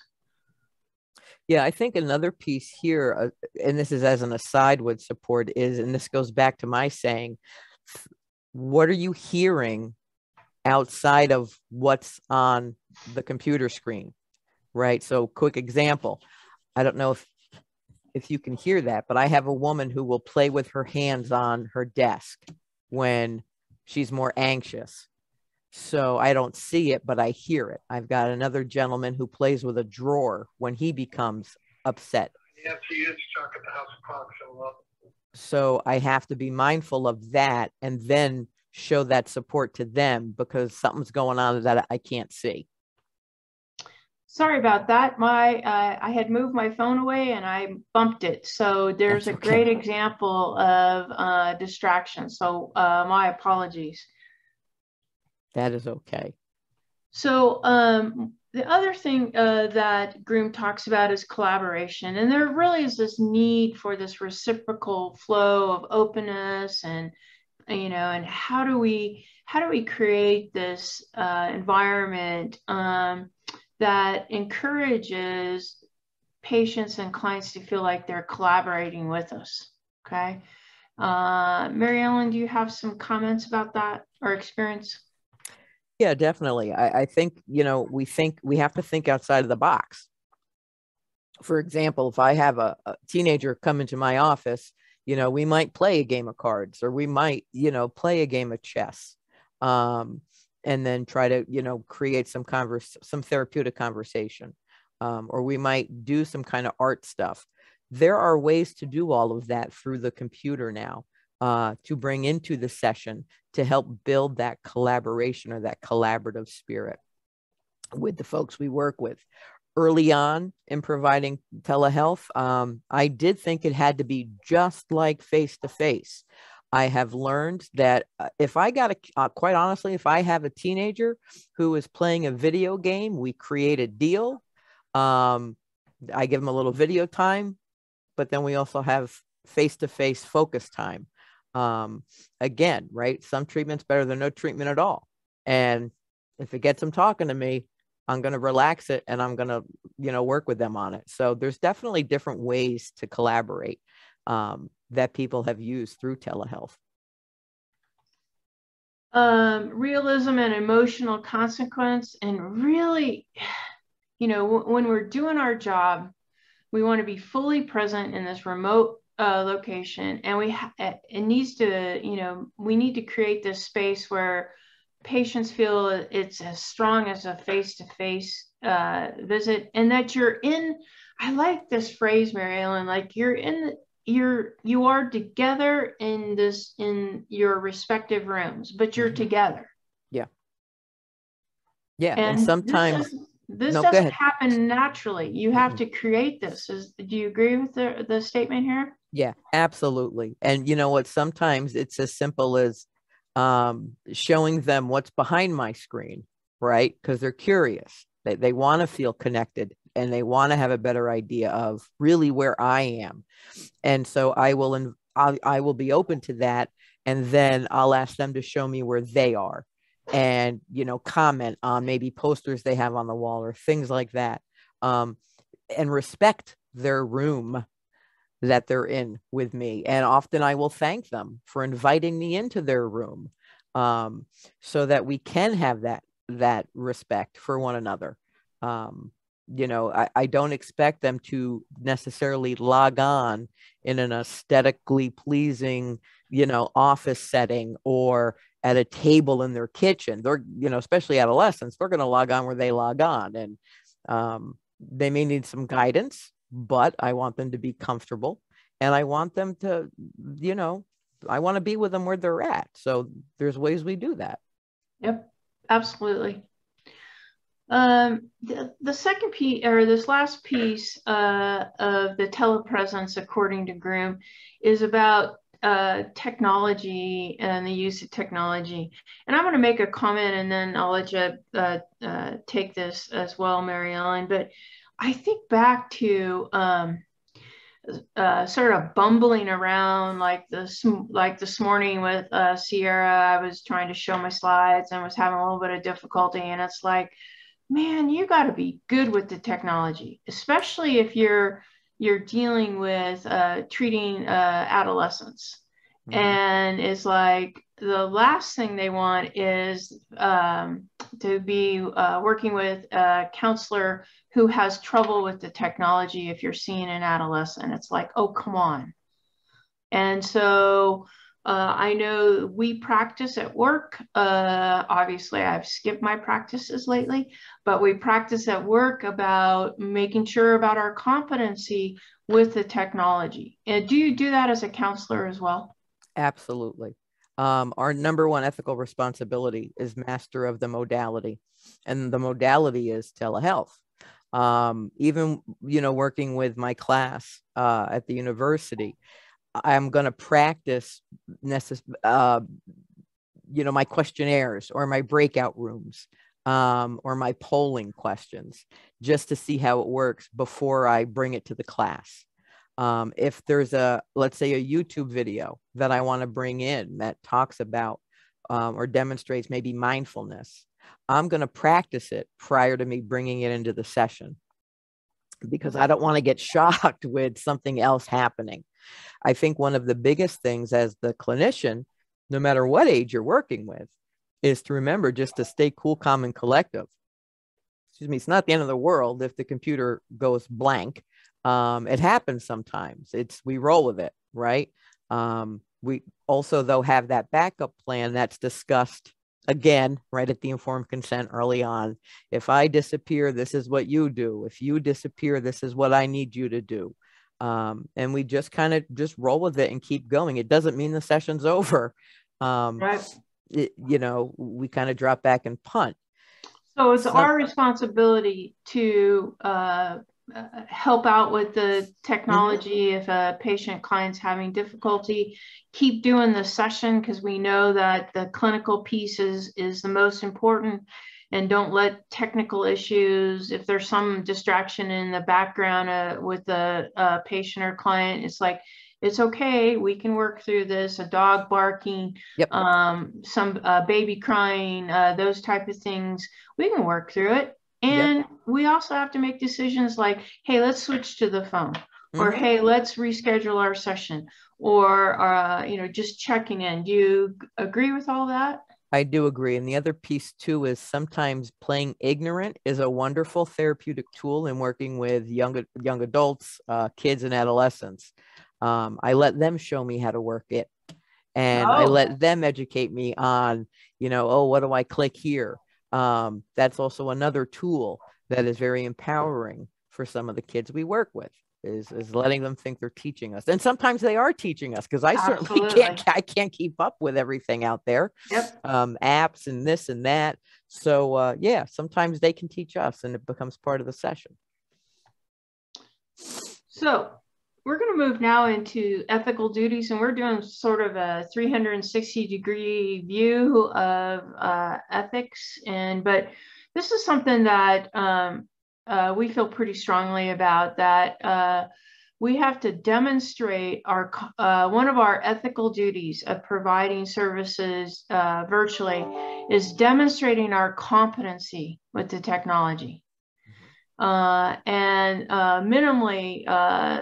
Yeah, I think another piece here, uh, and this is as an aside with support is, and this goes back to my saying, what are you hearing outside of what's on the computer screen, right? So quick example, I don't know if, if you can hear that, but I have a woman who will play with her hands on her desk when she's more anxious. So I don't see it, but I hear it. I've got another gentleman who plays with a drawer when he becomes upset. Yes, he is stuck at the house of clocks and love. So I have to be mindful of that and then show that support to them because something's going on that I can't see. Sorry about that. My, uh, I had moved my phone away and I bumped it. So there's That's a okay. great example of uh, distraction. So uh, my apologies. That is okay. So um, the other thing uh, that Groom talks about is collaboration. And there really is this need for this reciprocal flow of openness and, you know, and how do we, how do we create this uh, environment um, that encourages patients and clients to feel like they're collaborating with us, okay? Uh, Mary Ellen, do you have some comments about that or experience? Yeah, definitely. I, I think, you know, we think we have to think outside of the box. For example, if I have a, a teenager come into my office, you know, we might play a game of cards or we might, you know, play a game of chess um, and then try to, you know, create some converse, some therapeutic conversation um, or we might do some kind of art stuff. There are ways to do all of that through the computer now. Uh, to bring into the session to help build that collaboration or that collaborative spirit with the folks we work with. Early on in providing telehealth, um, I did think it had to be just like face-to-face. I have learned that if I got, a, uh, quite honestly, if I have a teenager who is playing a video game, we create a deal. Um, I give them a little video time, but then we also have face-to-face focus time. Um, again, right. Some treatment's better than no treatment at all. And if it gets them talking to me, I'm going to relax it and I'm going to, you know, work with them on it. So there's definitely different ways to collaborate, um, that people have used through telehealth. Um, realism and emotional consequence. And really, you know, w- when we're doing our job, we want to be fully present in this remote Uh, location, and we ha it needs to, you know, we need to create this space where patients feel it's as strong as a face-to-face uh, visit, and that you're in. I like this phrase, Mary Ellen. Like you're in, you're you are together in this in your respective rooms, but you're together. Yeah. Yeah, and, and sometimes. This no, doesn't happen naturally. You have mm-hmm. to create this. Is, do you agree with the, the statement here? Yeah, absolutely. And you know what? Sometimes it's as simple as um, showing them what's behind my screen, right? Because they're curious. They, they want to feel connected and they want to have a better idea of really where I am. And so I will, I, I will be open to that. And then I'll ask them to show me where they are. And, you know, comment on maybe posters they have on the wall or things like that, um, and respect their room that they're in with me. And often I will thank them for inviting me into their room um, so that we can have that, that respect for one another. Um, you know, I, I don't expect them to necessarily log on in an aesthetically pleasing, you know, office setting or at a table in their kitchen. They're, you know, especially adolescents, they're going to log on where they log on. And um, they may need some guidance, but I want them to be comfortable and I want them to, you know, I want to be with them where they're at. So there's ways we do that. Yep, absolutely. Um, the, the second piece, or this last piece uh, of the telepresence, according to Groom, is about uh, technology and the use of technology. And I'm going to make a comment, and then I'll let you uh, uh, take this as well, Mary Ellen. But I think back to um, uh, sort of bumbling around like this, like this morning with uh, Sierra. I was trying to show my slides and was having a little bit of difficulty, and it's like, man, you got to be good with the technology, especially if you're you're dealing with uh, treating uh, adolescents. Mm-hmm. And it's like the last thing they want is um, to be uh, working with a counselor who has trouble with the technology. If you're seeing an adolescent, it's like, oh, come on. And so Uh, I know we practice at work. Uh, obviously, I've skipped my practices lately, but we practice at work about making sure about our competency with the technology. And do you do that as a counselor as well? Absolutely. Um, our number one ethical responsibility is master of the modality, and the modality is telehealth. Um, even, you know, working with my class uh, at the university, I'm going to practice, uh, you know, my questionnaires or my breakout rooms um, or my polling questions just to see how it works before I bring it to the class. Um, if there's a, let's say a YouTube video that I want to bring in that talks about um, or demonstrates maybe mindfulness, I'm going to practice it prior to me bringing it into the session, because I don't want to get shocked with something else happening. I think one of the biggest things as the clinician, no matter what age you're working with, is to remember just to stay cool, calm, and collective. Excuse me, it's not the end of the world if the computer goes blank. Um, it happens sometimes. It's, we roll with it, right? Um, we also, though, have that backup plan that's discussed again, right at the informed consent early on. If I disappear, this is what you do. If you disappear, this is what I need you to do. Um, and we just kind of just roll with it and keep going. It doesn't mean the session's over. Um, right. It, you know, we kind of drop back and punt. So it's so, our responsibility to uh, help out with the technology. Mm-hmm. If a patient client's having difficulty, keep doing the session, because we know that the clinical piece is, is the most important. And don't let technical issues, if there's some distraction in the background uh, with the uh, patient or client, it's like, it's okay, we can work through this. A dog barking, yep. um, some uh, baby crying, uh, those type of things, we can work through it. And yep. we also have to make decisions like, hey, let's switch to the phone. Mm-hmm. Or, hey, let's reschedule our session. Or, uh, you know, just checking in. Do you agree with all that? I do agree. And the other piece too is sometimes playing ignorant is a wonderful therapeutic tool in working with young, young adults, uh, kids and adolescents. Um, I let them show me how to work it, and oh. I let them educate me on, you know, oh, what do I click here? Um, that's also another tool that is very empowering for some of the kids we work with. Is, is letting them think they're teaching us. And sometimes they are teaching us, because I Absolutely. certainly can't, I can't keep up with everything out there. Yep. Um, apps and this and that. So uh, yeah, sometimes they can teach us, and it becomes part of the session. So we're going to move now into ethical duties, and we're doing sort of a three sixty degree view of uh, ethics. And, but this is something that um, Uh, we feel pretty strongly about, that uh, we have to demonstrate our uh, one of our ethical duties of providing services uh, virtually is demonstrating our competency with the technology. Uh, and uh, minimally, uh,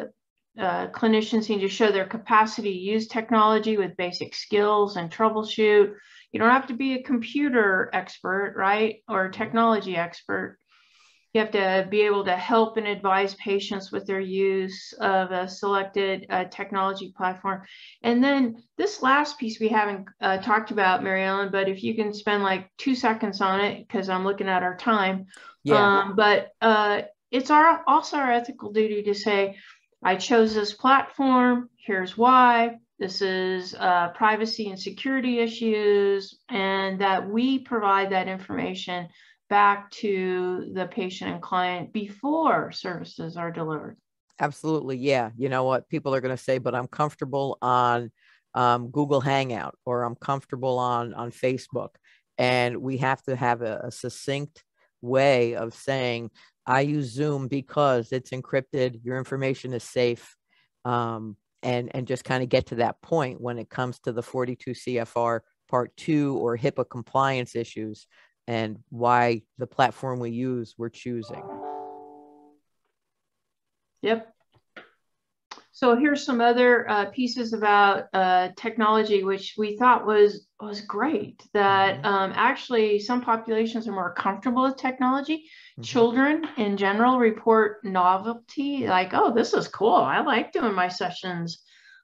uh, clinicians need to show their capacity to use technology with basic skills and troubleshoot. You don't have to be a computer expert, right, or a technology expert. You have to be able to help and advise patients with their use of a selected uh, technology platform. And then this last piece we haven't uh, talked about, Mary Ellen, but if you can spend like two seconds on it, because I'm looking at our time. Yeah. Um, but uh, it's our also our ethical duty to say, I chose this platform, here's why, This is uh, privacy and security issues, and that we provide that information back to the patient and client before services are delivered. Absolutely. Yeah. You know what? People are going to say, but I'm comfortable on um, Google Hangout, or I'm comfortable on, on Facebook. And we have to have a, a succinct way of saying, I use Zoom because it's encrypted. Your information is safe. Um, and, and just kind of get to that point when it comes to the forty-two C F R part two or HIPAA compliance issues and why the platform we use we're choosing. Yep. So here's some other uh, pieces about uh, technology, which we thought was, was great, that mm-hmm. um, actually some populations are more comfortable with technology. Mm-hmm. Children in general report novelty, like, oh, this is cool. I like doing my sessions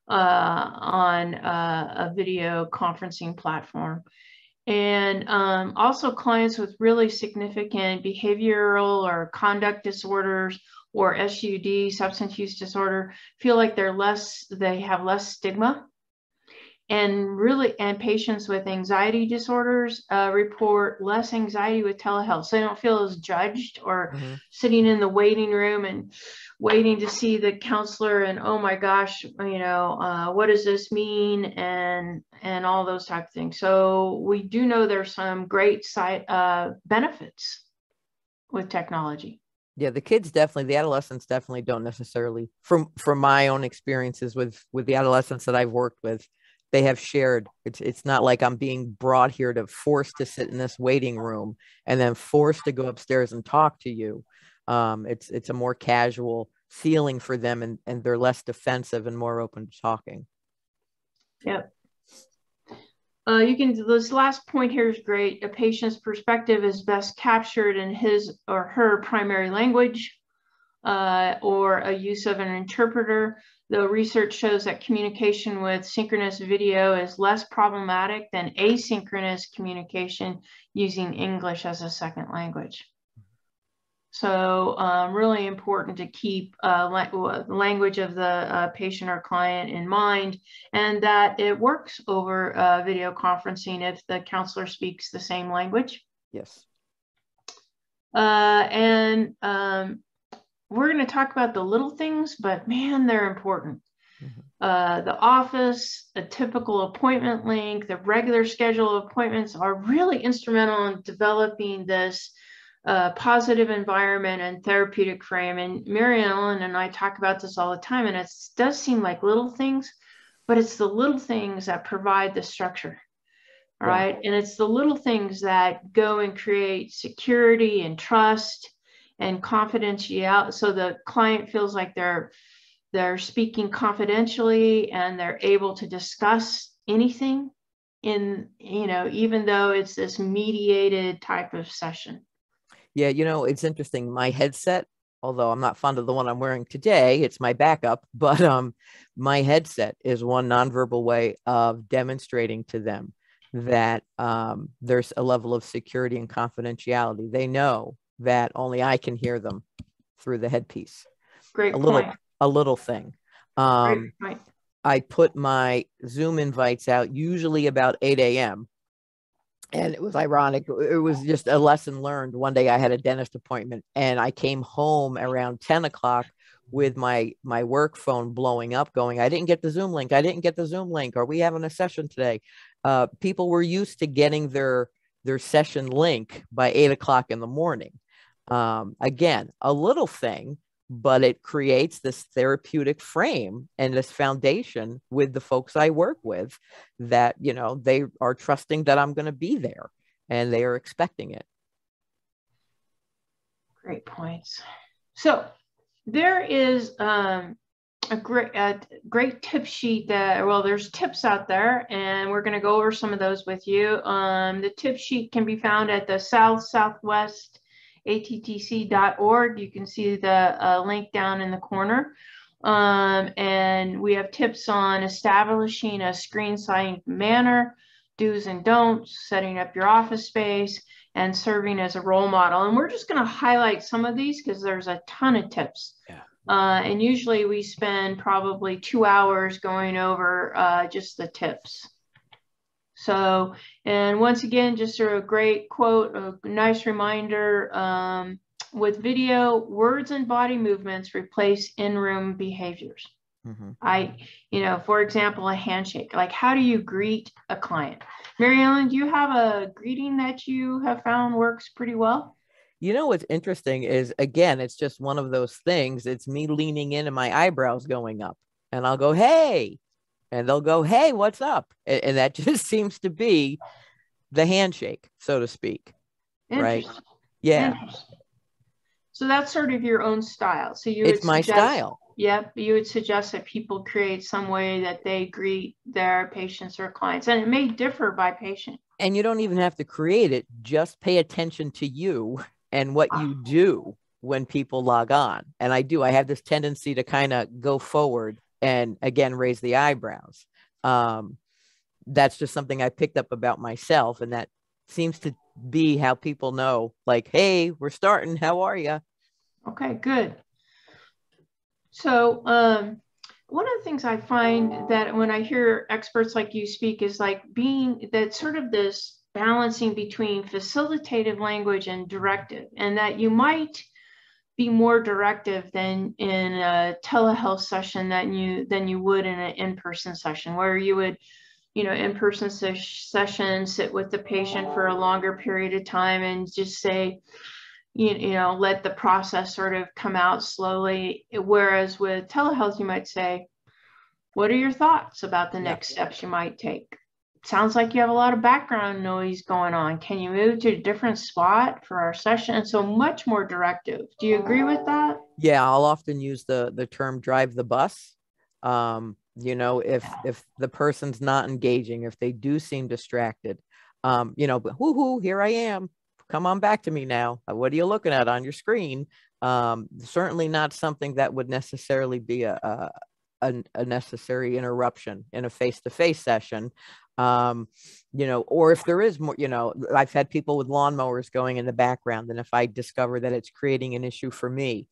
uh, on uh, a video conferencing platform. And um, also clients with really significant behavioral or conduct disorders or S U D, substance use disorder, feel like they're less, they have less stigma. And really, and patients with anxiety disorders uh, report less anxiety with telehealth. So they don't feel as judged or mm-hmm. sitting in the waiting room and waiting to see the counselor and, oh my gosh, you know, uh, what does this mean? And, and all those type of things. So we do know there's some great side, uh, benefits with technology. Yeah, the kids definitely, the adolescents definitely don't necessarily, from from my own experiences with with the adolescents that I've worked with, they have shared. It's it's not like I'm being brought here to forced to sit in this waiting room and then forced to go upstairs and talk to you. Um, it's it's a more casual feeling for them, and and they're less defensive and more open to talking. Yep. Uh, you can, this last point here is great. A patient's perspective is best captured in his or her primary language uh, or a use of an interpreter, though research shows that communication with synchronous video is less problematic than asynchronous communication using English as a second language. So um, really important to keep uh, la language of the uh, patient or client in mind, and that it works over uh, video conferencing if the counselor speaks the same language. Yes. Uh, and um, we're going to talk about the little things, but man, they're important. Mm-hmm. uh, the office, a typical appointment link, the regular schedule of appointments are really instrumental in developing this Uh, positive environment and therapeutic frame. And Mary Ellen and I talk about this all the time, and it does seem like little things, but it's the little things that provide the structure, all yeah. right? And it's the little things that go and create security and trust and confidentiality, so the client feels like they're, they're speaking confidentially and they're able to discuss anything in, you know, even though it's this mediated type of session. Yeah, you know, it's interesting. My headset, although I'm not fond of the one I'm wearing today, it's my backup, but um, my headset is one nonverbal way of demonstrating to them that um, there's a level of security and confidentiality. They know that only I can hear them through the headpiece. Great a point. Little, a little thing. Um, Great point. I put my Zoom invites out usually about eight A M And it was ironic. It was just a lesson learned. One day I had a dentist appointment and I came home around ten o'clock with my, my work phone blowing up going, I didn't get the Zoom link. I didn't get the Zoom link. Are we having a session today? Uh, people were used to getting their, their session link by eight o'clock in the morning. Um, again, a little thing, but it creates this therapeutic frame and this foundation with the folks I work with that, you know, they are trusting that I'm going to be there and they are expecting it. Great points. So there is um, a great, a great tip sheet that, well, there's tips out there and we're going to go over some of those with you. Um, the tip sheet can be found at the South Southwest A T T C dot org. You can see the uh, link down in the corner. Um, and we have tips on establishing a screen-signed manner, do's and don'ts, setting up your office space, and serving as a role model. And we're just going to highlight some of these because there's a ton of tips. Yeah. Uh, and usually we spend probably two hours going over uh, just the tips. So, and once again, just a great quote, a nice reminder, um, with video, words and body movements replace in-room behaviors. Mm-hmm. I, you know, for example, a handshake, like how do you greet a client? Mary Ellen, do you have a greeting that you have found works pretty well? You know, what's interesting is, again, it's just one of those things. It's me leaning in and my eyebrows going up, and I'll go, hey, and they'll go, hey, what's up? And, and that just seems to be the handshake, so to speak. Right. Yeah. So that's sort of your own style. So you, it's my style. Yep. You would suggest that people create some way that they greet their patients or clients, and it may differ by patient. And you don't even have to create it. Just pay attention to you and what you do when people log on. And I do, I have this tendency to kind of go forward and again, raise the eyebrows. Um, that's just something I picked up about myself. And that seems to be how people know, like, hey, we're starting. How are you? Okay, good. So um, one of the things I find that when I hear experts like you speak is like being that sort of this balancing between facilitative language and directive, and that you might be more directive than in a telehealth session than you, than you would in an in-person session, where you would, you know, in-person se- session, sit with the patient for a longer period of time and just say, You, you know, let the process sort of come out slowly. Whereas with telehealth, you might say, what are your thoughts about the next steps you might take? Sounds like you have a lot of background noise going on. Can you move to a different spot for our session? And so much more directive. Do you agree with that? Yeah, I'll often use the, the term drive the bus. Um, you know, if, if the person's not engaging, if they do seem distracted, um, you know, but whoo hoo, here I am. Come on back to me now. What are you looking at on your screen? Um, certainly not something that would necessarily be a, a, a, a necessary interruption in a face-to-face session. Um, you know, or if there is more, you know, I've had people with lawnmowers going in the background, and if I discover that it's creating an issue for me,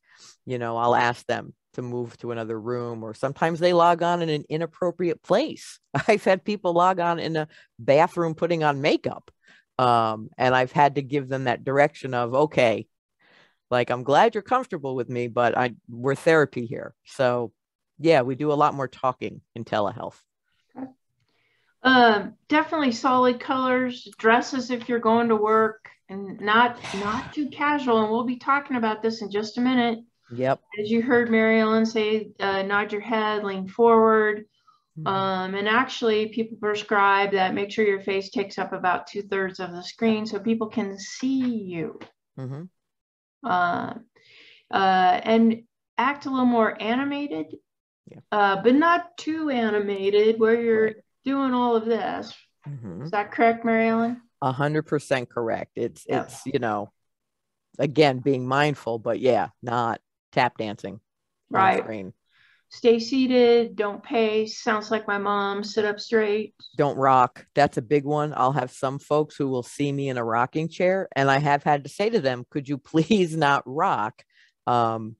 you know, I'll ask them to move to another room, or sometimes they log on in an inappropriate place. I've had people log on in a bathroom putting on makeup. Um, and I've had to give them that direction of, okay, like, I'm glad you're comfortable with me, but I, we're therapy here. So yeah, we do a lot more talking in telehealth. Okay. Um, definitely solid colors, dresses if you're going to work, and not, not too casual. And we'll be talking about this in just a minute. Yep. As you heard Mary Ellen say, uh, nod your head, lean forward. Um, and actually people prescribe that make sure your face takes up about two thirds of the screen so people can see you. Mm-hmm. uh, uh, and act a little more animated, yeah. uh, but not too animated where you're right. doing all of this. Mm-hmm. Is that correct, Mary Ellen? A hundred percent correct. It's, yeah. it's, you know, again, being mindful, but yeah, not tap dancing. Right. On the screen. Stay seated, don't pace, sounds like my mom, sit up straight. Don't rock, that's a big one. I'll have some folks who will see me in a rocking chair, and I have had to say to them, could you please not rock? Um,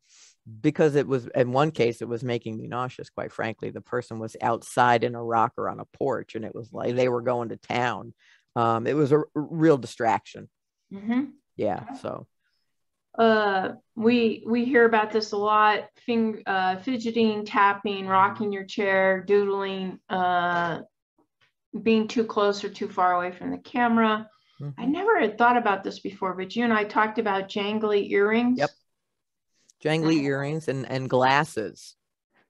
because it was, in one case, it was making me nauseous, quite frankly. The person was outside in a rocker on a porch, and it was like they were going to town. Um, it was a r- real distraction. Mm-hmm. Yeah, okay. so. Uh, we, we hear about this a lot, Fing, uh, fidgeting, tapping, rocking your chair, doodling, uh, being too close or too far away from the camera. Mm-hmm. I never had thought about this before, but you and I talked about jangly earrings. Yep. Jangly uh-huh. earrings and, and glasses,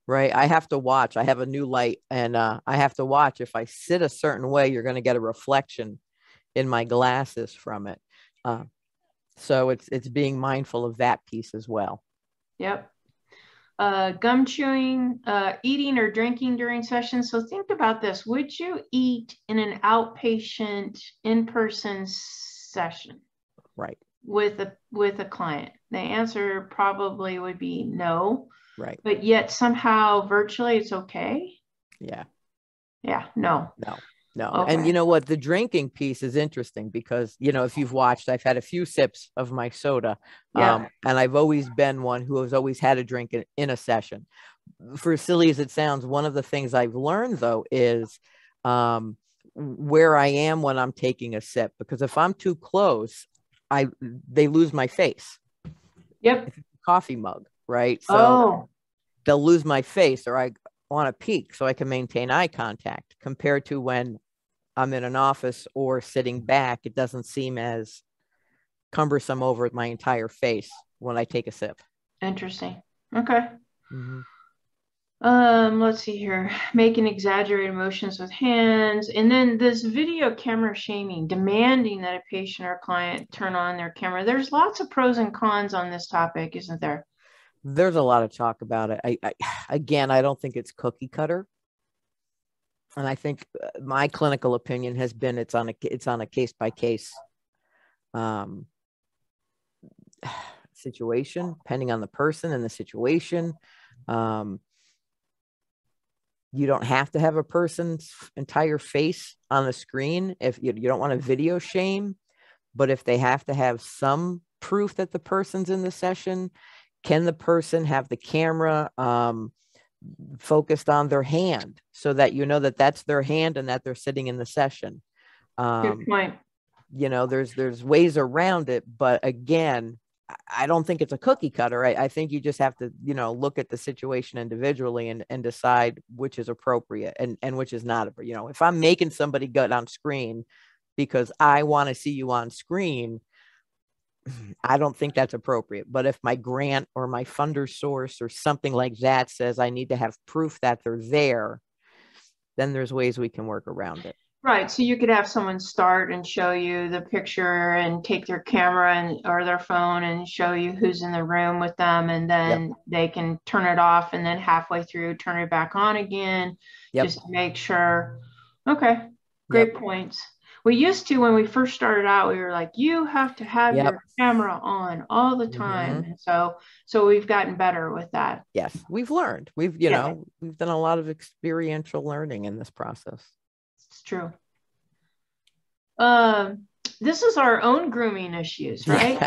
right? I have to watch. I have a new light, and, uh, I have to watch. If I sit a certain way, you're going to get a reflection in my glasses from it. Uh, So it's it's being mindful of that piece as well. Yep. Uh, gum chewing, uh, eating or drinking during sessions. So think about this. Would you eat in an outpatient in-person session? Right. With a with a client? The answer probably would be no. Right. But yet somehow virtually it's okay. Yeah. Yeah. No. No. no. Okay. And you know what? The drinking piece is interesting because, you know, if you've watched, I've had a few sips of my soda, yeah. um, and I've always been one who has always had a drink in, in a session. For as silly as it sounds, one of the things I've learned, though, is um, where I am when I'm taking a sip, because if I'm too close, I they lose my face. Yep. It's a coffee mug, right? So oh. they'll lose my face, or I want to peek so I can maintain eye contact, compared to when I'm in an office or sitting back. It doesn't seem as cumbersome over my entire face when I take a sip. Interesting. Okay. Mm-hmm. Um, let's see here, making exaggerated motions with hands. And then this video camera shaming, demanding that a patient or client turn on their camera. There's lots of pros and cons on this topic, isn't there? There's a lot of talk about it. I, I again, I don't think it's cookie cutter. And I think my clinical opinion has been it's on a, it's on a case by case um, situation, depending on the person and the situation. Um, You don't have to have a person's entire face on the screen if you, you don't want to video shame, but if they have to have some proof that the person's in the session, can the person have the camera um, focused on their hand so that you know that that's their hand and that they're sitting in the session? Um, Good point. You know, there's there's ways around it, but again, I don't think it's a cookie cutter. I, I think you just have to, you know, look at the situation individually and, and decide which is appropriate and, and which is not. You know, if I'm making somebody go on screen because I want to see you on screen, I don't think that's appropriate. But if my grant or my funder source or something like that says I need to have proof that they're there, then there's ways we can work around it. Right. So you could have someone start and show you the picture and take their camera and or their phone and show you who's in the room with them. And then yep. they can turn it off and then halfway through, turn it back on again, yep. just to make sure. Okay. Great yep. points. We used to, when we first started out, we were like, you have to have yep. your camera on all the time. Mm-hmm. So, so we've gotten better with that. Yes. We've learned. We've, you yeah. know, we've done a lot of experiential learning in this process. It's true. Uh, this is our own grooming issues, right?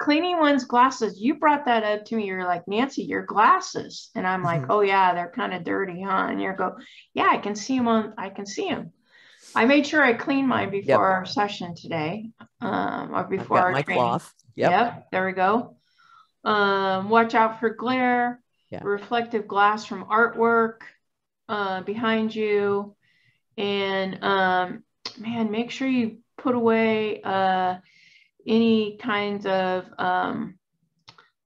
Cleaning one's glasses. You brought that up to me. You're like, Nancy, your glasses. And I'm like, mm-hmm. oh yeah, they're kind of dirty, huh? And you go, yeah, I can see them on, I can see them. I made sure I cleaned mine before yep. our session today. Um, or before I've got our my training. Cloth. Yep. yep. There we go. Um, watch out for glare, yeah. reflective glass from artwork. Uh, behind you, and um, man, make sure you put away uh, any kinds of, um,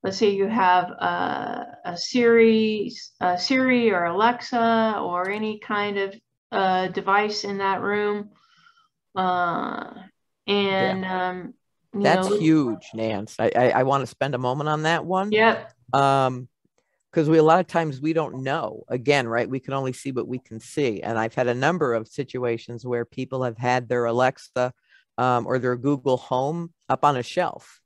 let's say you have uh, a Siri, a Siri or Alexa or any kind of uh, device in that room. Uh, and yeah. um, you That's know, huge, Nance. I, I, I want to spend a moment on that one. Yep. Um, Because we a lot of times we don't know, again, right? We can only see what we can see. And I've had a number of situations where people have had their Alexa um, or their Google Home up on a shelf.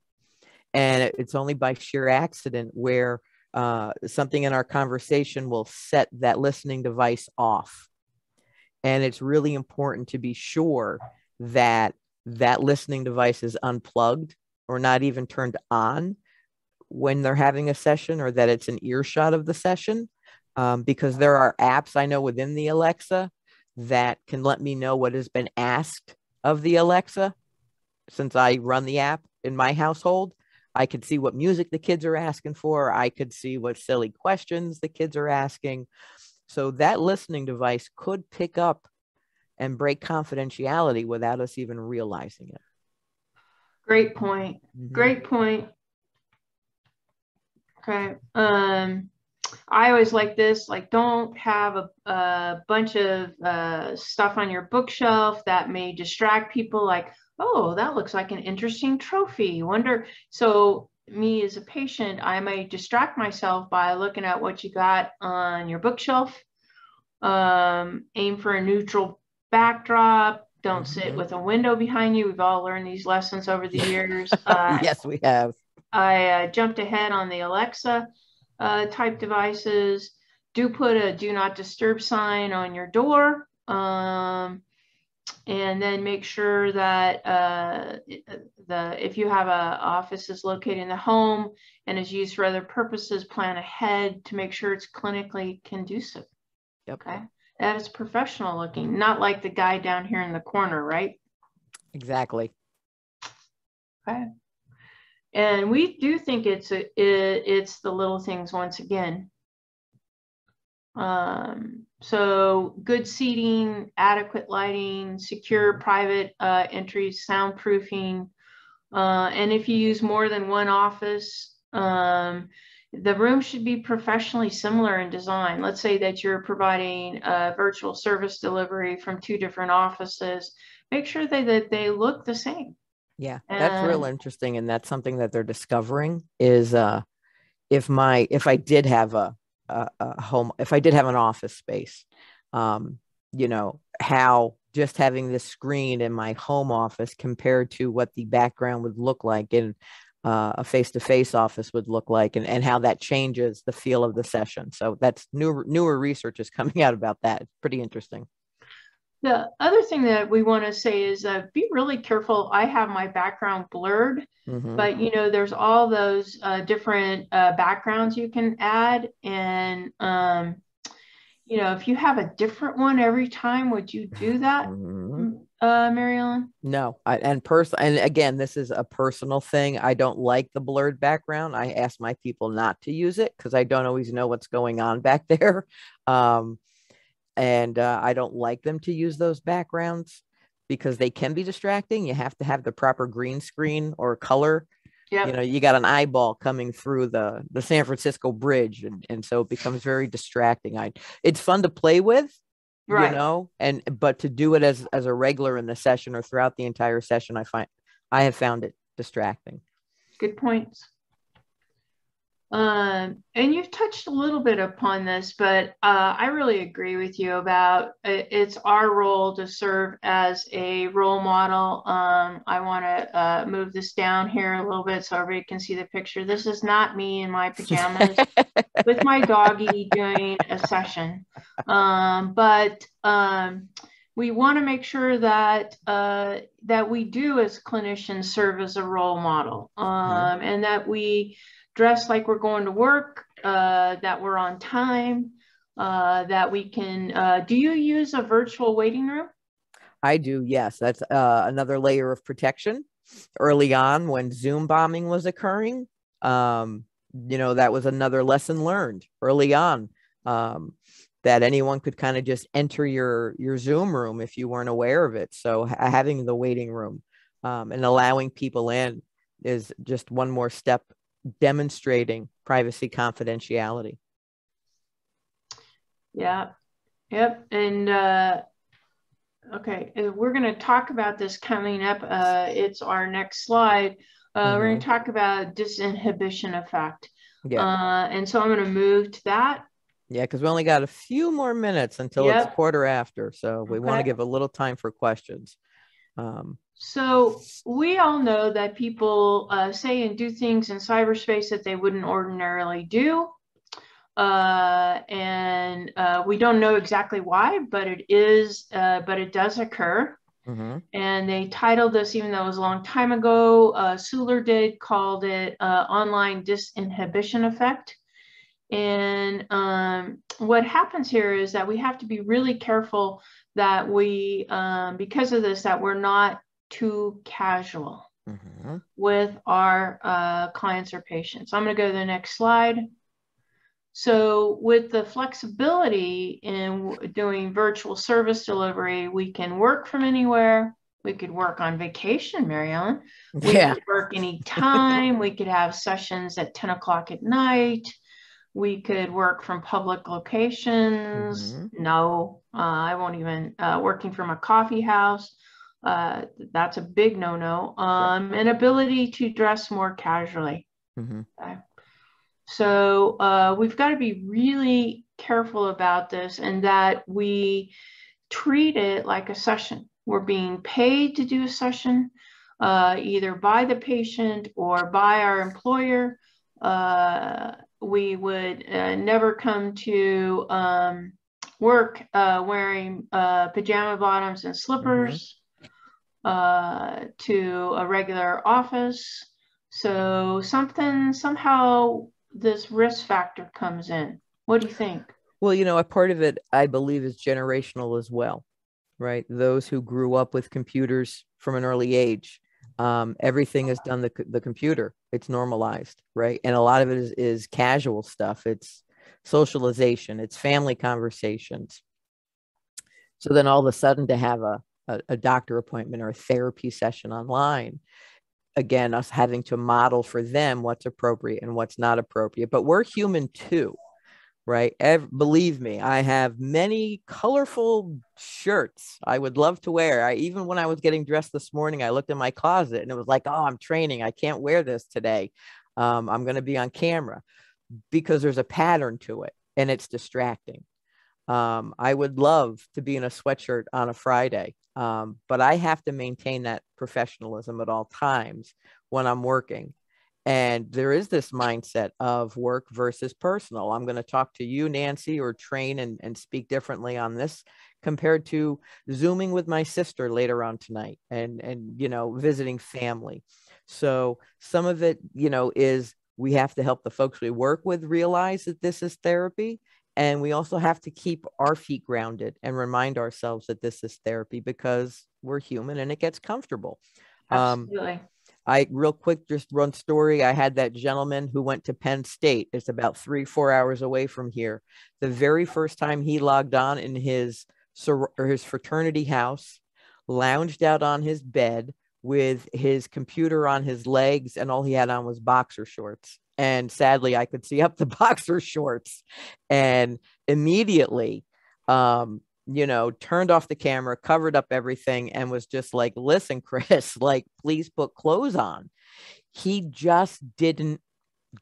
And it, it's only by sheer accident where uh, something in our conversation will set that listening device off. And it's really important to be sure that that listening device is unplugged or not even turned on when they're having a session, or that it's an earshot of the session, um, because there are apps I know within the Alexa that can let me know what has been asked of the Alexa. Since I run the app in my household, I could see what music the kids are asking for. I could see what silly questions the kids are asking. So that listening device could pick up and break confidentiality without us even realizing it. Great point. Mm-hmm. Great point. Okay. Um, I always like this, like don't have a, a bunch of uh, stuff on your bookshelf that may distract people, like, oh, that looks like an interesting trophy. Wonder. So me as a patient, I may distract myself by looking at what you got on your bookshelf. Um, aim for a neutral backdrop. Don't sit with a window behind you. We've all learned these lessons over the years. Uh, yes, we have. I uh, jumped ahead on the Alexa uh, type devices. do put a do not disturb sign on your door, um, and then make sure that uh, the if you have an office is located in the home and is used for other purposes, plan ahead to make sure it's clinically conducive. Yep. Okay, that is professional looking, not like the guy down here in the corner, right? Exactly. Okay. And we do think it's a, it, it's the little things once again. Um, so good seating, adequate lighting, secure private uh, entries, soundproofing. Uh, and if you use more than one office, um, the room should be professionally similar in design. Let's say that you're providing a virtual service delivery from two different offices. Make sure that, that they look the same. Yeah, that's real interesting. And that's something that they're discovering is uh, if my if I did have a, a, a home, if I did have an office space, um, you know, how just having this screen in my home office compared to what the background would look like in uh, a face-to-face office would look like, and, and how that changes the feel of the session. So that's newer, newer research is coming out about that. It's pretty interesting. The other thing that we want to say is uh, be really careful. I have my background blurred, mm-hmm. but you know, there's all those uh, different uh, backgrounds you can add. And, um, you know, if you have a different one every time, would you do that, mm-hmm. uh, Mary Ellen? No, I, and, pers- and again, this is a personal thing. I don't like the blurred background. I ask my people not to use it because I don't always know what's going on back there. Um, And uh, I don't like them to use those backgrounds because they can be distracting. You have to have the proper green screen or color. Yep. You know, you got an eyeball coming through the, the San Francisco bridge. And, and so it becomes very distracting. I, it's fun to play with, right. You know, and but to do it as, as a regular in the session or throughout the entire session, I find I have found it distracting. Good points. Um, and you've touched a little bit upon this, but uh, I really agree with you about it's our role to serve as a role model. Um, I want to uh, move this down here a little bit so everybody can see the picture. This is not me in my pajamas with my doggy doing a session. Um, but um, we want to make sure that uh, that we do as clinicians serve as a role model, um, mm-hmm. and that we dress like we're going to work, uh, that we're on time, uh, that we can, uh, do you use a virtual waiting room? I do. Yes. That's uh, another layer of protection early on when Zoom bombing was occurring. Um, you know, that was another lesson learned early on, um, that anyone could kind of just enter your, your Zoom room if you weren't aware of it. So ha- having the waiting room, um, and allowing people in is just one more step demonstrating privacy confidentiality. Yeah. Yep. And, uh, okay. And we're going to talk about this coming up. Uh, it's our next slide. Uh, mm-hmm. We're going to talk about disinhibition effect. Yeah. Uh, and so I'm going to move to that. Yeah. Cause we only got a few more minutes until yep. it's quarter after. So we okay. want to give a little time for questions. Um, So we all know that people uh, say and do things in cyberspace that they wouldn't ordinarily do. Uh, and uh, we don't know exactly why, but it is, uh, but it does occur. Mm-hmm. And they titled this, even though it was a long time ago, uh, Suler did, called it uh, online disinhibition effect. And um, what happens here is that we have to be really careful that we, um, because of this, that we're not too casual mm-hmm. with our uh, clients or patients. I'm going to go to the next slide. So with the flexibility in w- doing virtual service delivery, we can work from anywhere. We could work on vacation, Mary Ellen. We yeah. could work anytime. We could have sessions at ten o'clock at night. We could work from public locations. Mm-hmm. No, uh, I won't even, uh, working from a coffee house. Uh, that's a big no-no. Um, an ability to dress more casually. Mm-hmm. Okay. So uh, we've got to be really careful about this and that we treat it like a session. We're being paid to do a session, uh, either by the patient or by our employer. Uh, we would uh, never come to um, work uh, wearing uh, pajama bottoms and slippers mm-hmm. uh, to a regular office. So something, somehow this risk factor comes in. What do you think? Well, you know, a part of it, I believe, is generational as well, right? Those who grew up with computers from an early age, um, everything is done the, the computer. It's normalized, right? And a lot of it is, is casual stuff. It's socialization. It's family conversations. So then all of a sudden to have a, a, a doctor appointment or a therapy session online, again, us having to model for them what's appropriate and what's not appropriate. But we're human too, right? Every, believe me, I have many colorful shirts I would love to wear. I, even when I was getting dressed this morning, I looked in my closet and it was like, oh, I'm training. I can't wear this today. Um, I'm going to be on camera, because there's a pattern to it and it's distracting. Um, I would love to be in a sweatshirt on a Friday, um, but I have to maintain that professionalism at all times when I'm working. And there is this mindset of work versus personal. I'm going to talk to you, Nancy, or train and, and speak differently on this compared to Zooming with my sister later on tonight and, and, you know, visiting family. So some of it, you know, is we have to help the folks we work with realize that this is therapy. And we also have to keep our feet grounded and remind ourselves that this is therapy, because we're human and it gets comfortable. Absolutely. Um, I real quick, just one story. I had that gentleman who went to Penn State. It's about three, four hours away from here. The very first time he logged on in his, or his fraternity house, lounged out on his bed with his computer on his legs, and all he had on was boxer shorts. And sadly, I could see up the boxer shorts, and immediately, um, you know, turned off the camera, covered up everything, and was just like, listen, Chris, like, please put clothes on. He just didn't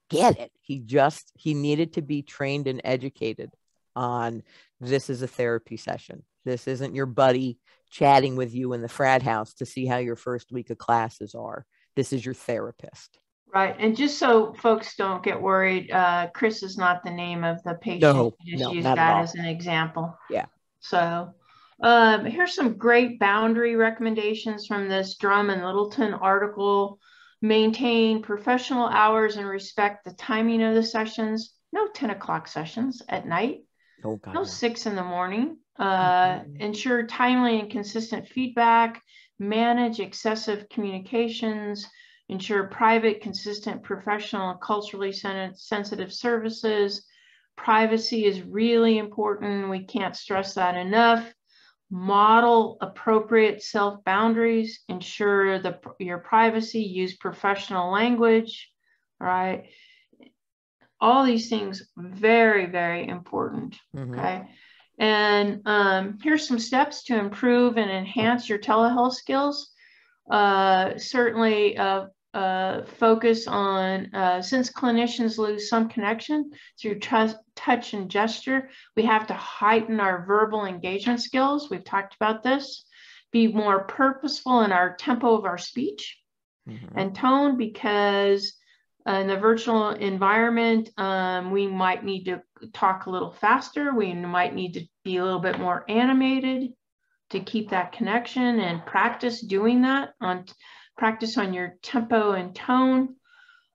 get it. He just, he needed to be trained and educated on, this is a therapy session. This isn't your buddy chatting with you in the frat house to see how your first week of classes are. This is your therapist. Right. And just so folks don't get worried, uh, Chris is not the name of the patient. No, just no, use that as an example. Yeah. So um, here's some great boundary recommendations from this Drum and Littleton article. Maintain professional hours and respect the timing of the sessions. No ten o'clock sessions at night. Oh, God. No six in the morning. Uh, mm-hmm. Ensure timely and consistent feedback. Manage excessive communications. Ensure private, consistent, professional, and culturally sensitive services. Privacy is really important. We can't stress that enough. Model appropriate self-boundaries. Ensure the, your privacy. Use professional language, right? All these things, very, very important, mm-hmm. okay? And um, here's some steps to improve and enhance your telehealth skills. Uh, certainly, uh, Uh, focus on, uh, since clinicians lose some connection through touch and gesture, we have to heighten our verbal engagement skills. We've talked about this. Be more purposeful in our tempo of our speech mm-hmm. and tone, because uh, in the virtual environment, um, we might need to talk a little faster. We might need to be a little bit more animated to keep that connection, and practice doing that on practice on your tempo and tone.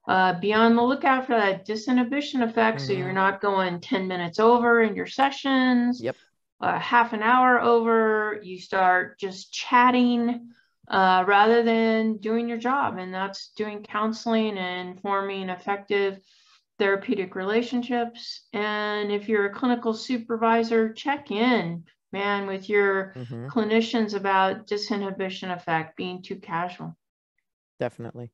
Uh, be on the lookout for that disinhibition effect. Mm-hmm. So you're not going ten minutes over in your sessions, yep. uh, half an hour over. You start just chatting uh, rather than doing your job. And that's doing counseling and forming effective therapeutic relationships. And if you're a clinical supervisor, check in, man, with your mm-hmm. clinicians about disinhibition effect, being too casual. Definitely.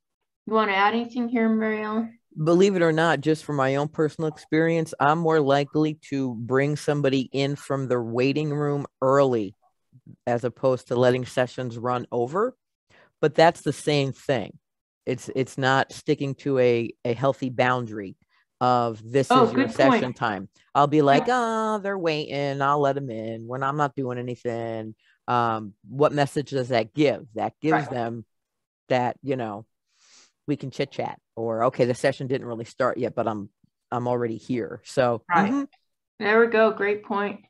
You want to add anything here, Mary Ellen? Believe it or not, just from my own personal experience, I'm more likely to bring somebody in from the waiting room early as opposed to letting sessions run over. But that's the same thing. It's it's not sticking to a, a healthy boundary of this oh, is your session point. Time. I'll be like, yeah. oh, they're waiting. I'll let them in when I'm not doing anything. Um, what message does that give? That gives right. them that, you know, we can chit chat, or, okay, the session didn't really start yet, but I'm I'm already here. So right. mm-hmm. There we go. Great point.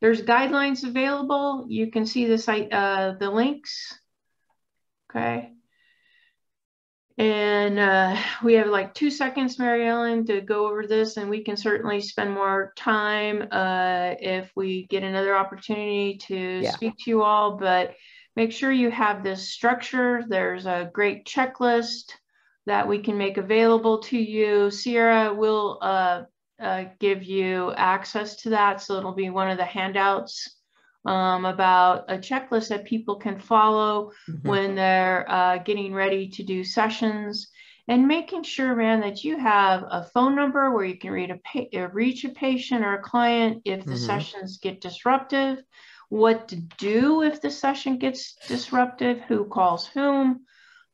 There's guidelines available. You can see the site, uh, the links. Okay. And uh, we have like two seconds, Mary Ellen, to go over this, and we can certainly spend more time uh, if we get another opportunity to yeah. speak to you all, but make sure you have this structure. There's a great checklist that we can make available to you. Sierra will uh, uh, give you access to that, so it'll be one of the handouts Um, about a checklist that people can follow mm-hmm. when they're uh, getting ready to do sessions, and making sure, man, that you have a phone number where you can read a pa reach a patient or a client if the mm-hmm. sessions get disruptive, what to do if the session gets disruptive, who calls whom,